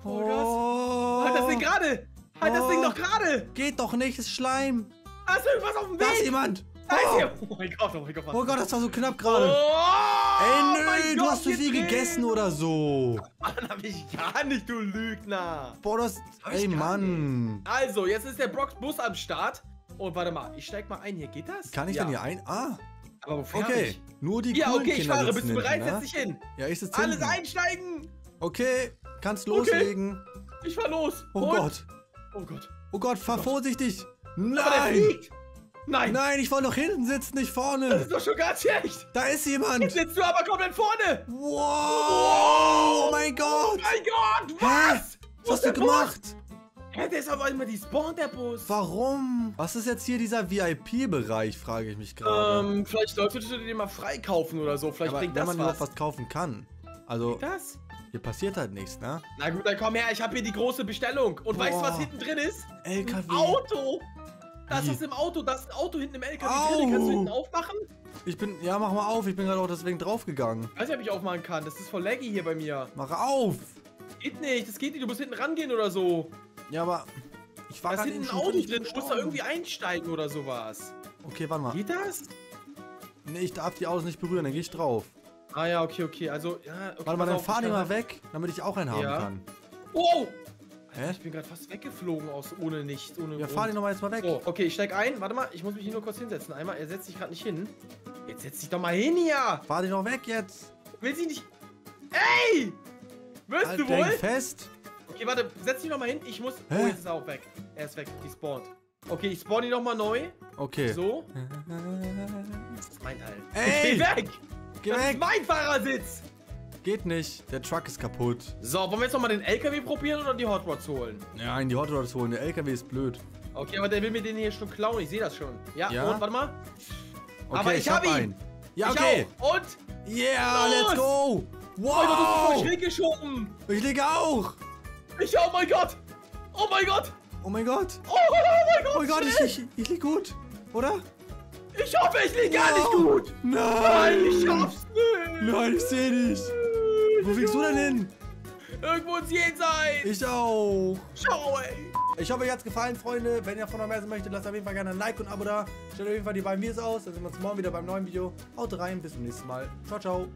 Oh. Halt das Ding gerade. Halt das Ding doch gerade. Geht doch nicht, das ist Schleim. Da ist irgendwas auf dem Weg. Da ist jemand. Oh. oh mein Gott, oh mein Gott. Oh Gott, das war so knapp gerade. Oh, Ey, nö, du Gott, hast zu viel drin. gegessen oder so. Mann, hab ich gar nicht, du Lügner. Boah, das... Hab Ey, Mann. Nicht. Also, jetzt ist der Brocks Bus am Start. Und warte mal, ich steig mal ein hier. Geht das? Kann ich ja. denn hier ein? Ah. Aber wofür Okay, ich? nur die Ja, okay, ich Kinder fahre. Bist du bereit? Hinten, Setz dich hin. Ja, ich sitze Alles hinten. einsteigen. Okay, kannst loslegen. Okay. Ich fahr los. Oh Und? Gott. Oh Gott. Oh Gott, fahr oh Gott. vorsichtig. Nein. Aber der fliegt. Nein! Nein, ich wollte doch hinten sitzen, nicht vorne! Das ist doch schon gar schlecht! Da ist jemand! Jetzt sitzt du aber komplett vorne! Wow! wow. Oh mein Gott! Oh mein Gott! Was? Was, Was hast du gemacht? Hä, der ist auf einmal despawned, der Bus! Warum? Was ist jetzt hier dieser V I P-Bereich, frage ich mich gerade. Ähm, vielleicht solltest du den mal freikaufen oder so. Vielleicht aber bringt das was. Wenn man überhaupt was kaufen kann. Also... Das? Hier passiert halt nichts, ne? Na gut, dann komm her, ich habe hier die große Bestellung. Und Boah. weißt du, was hinten drin ist? L K W! Ein Auto! Das ist im Auto, das ist ein Auto hinten im L K W drin. Kannst du hinten aufmachen? Ich bin, ja, mach mal auf. Ich bin gerade auch deswegen draufgegangen. Ich weiß nicht, ob ich aufmachen kann. Das ist voll laggy hier bei mir. Mach auf! Geht nicht, das geht nicht. Du musst hinten rangehen oder so. Ja, aber ich war gerade hinten ein Auto drin. Du musst da irgendwie einsteigen oder sowas. Okay, warte mal. Geht das? Nee, ich darf die Autos nicht berühren. Dann gehe ich drauf. Ah ja, okay, okay. Also, ja, okay, warte mal, dann fahr die mal weg, damit ich auch einen haben kann. Wow! Hä? Ich bin gerade fast weggeflogen aus ohne nichts. Ohne ja, Grund. fahr den nochmal jetzt mal weg. So, okay, ich steig ein. Warte mal, ich muss mich hier nur kurz hinsetzen. Einmal, er setzt sich gerade nicht hin. Jetzt setz dich doch mal hin hier. Fahr dich noch weg jetzt. Will sie nicht... Ey! Wirst du wohl? fest. Okay, Geh, warte, setz dich nochmal hin. Ich muss... Hä? Oh, jetzt ist er auch weg. Er ist weg. Die spawnt. Okay, ich spawn ihn nochmal neu. Okay. So. Das ist mein Teil. Ey! Geh weg! Geh das weg! Das ist mein Fahrersitz! Geht nicht. Der Truck ist kaputt. So, wollen wir jetzt nochmal den L K W probieren oder die Hot Rods holen? Ja, nein, die Hot Rods holen. Der L K W ist blöd. Okay, aber der will mir den hier schon klauen. Ich sehe das schon. Ja, ja, und warte mal. Okay, aber ich, ich hab ihn. Einen. Ja, ich okay. Auch. Und? Yeah, los. Let's go. Wow. Oh mein Gott, du bist schräg geschoben. Ich liege auch. Ich, oh mein Gott. Oh mein Gott. Oh mein Gott. Oh, oh mein Gott. Oh mein Gott, ich, ich, ich liege gut, oder? Ich hoffe, ich liege wow. gar nicht gut. Nein. Nein, ich schaff's nicht. Nein, ich seh dich. Wo fliegst du denn hin? Irgendwo ins Jenseits. Ich auch. Schau, ey. Ich hoffe, euch hat's gefallen, Freunde. Wenn ihr davon noch mehr sehen möchtet, lasst auf jeden Fall gerne ein Like und ein Abo da. Stellt auf jeden Fall die beiden Videos aus. Dann sehen wir uns morgen wieder beim neuen Video. Haut rein, bis zum nächsten Mal. Ciao, ciao.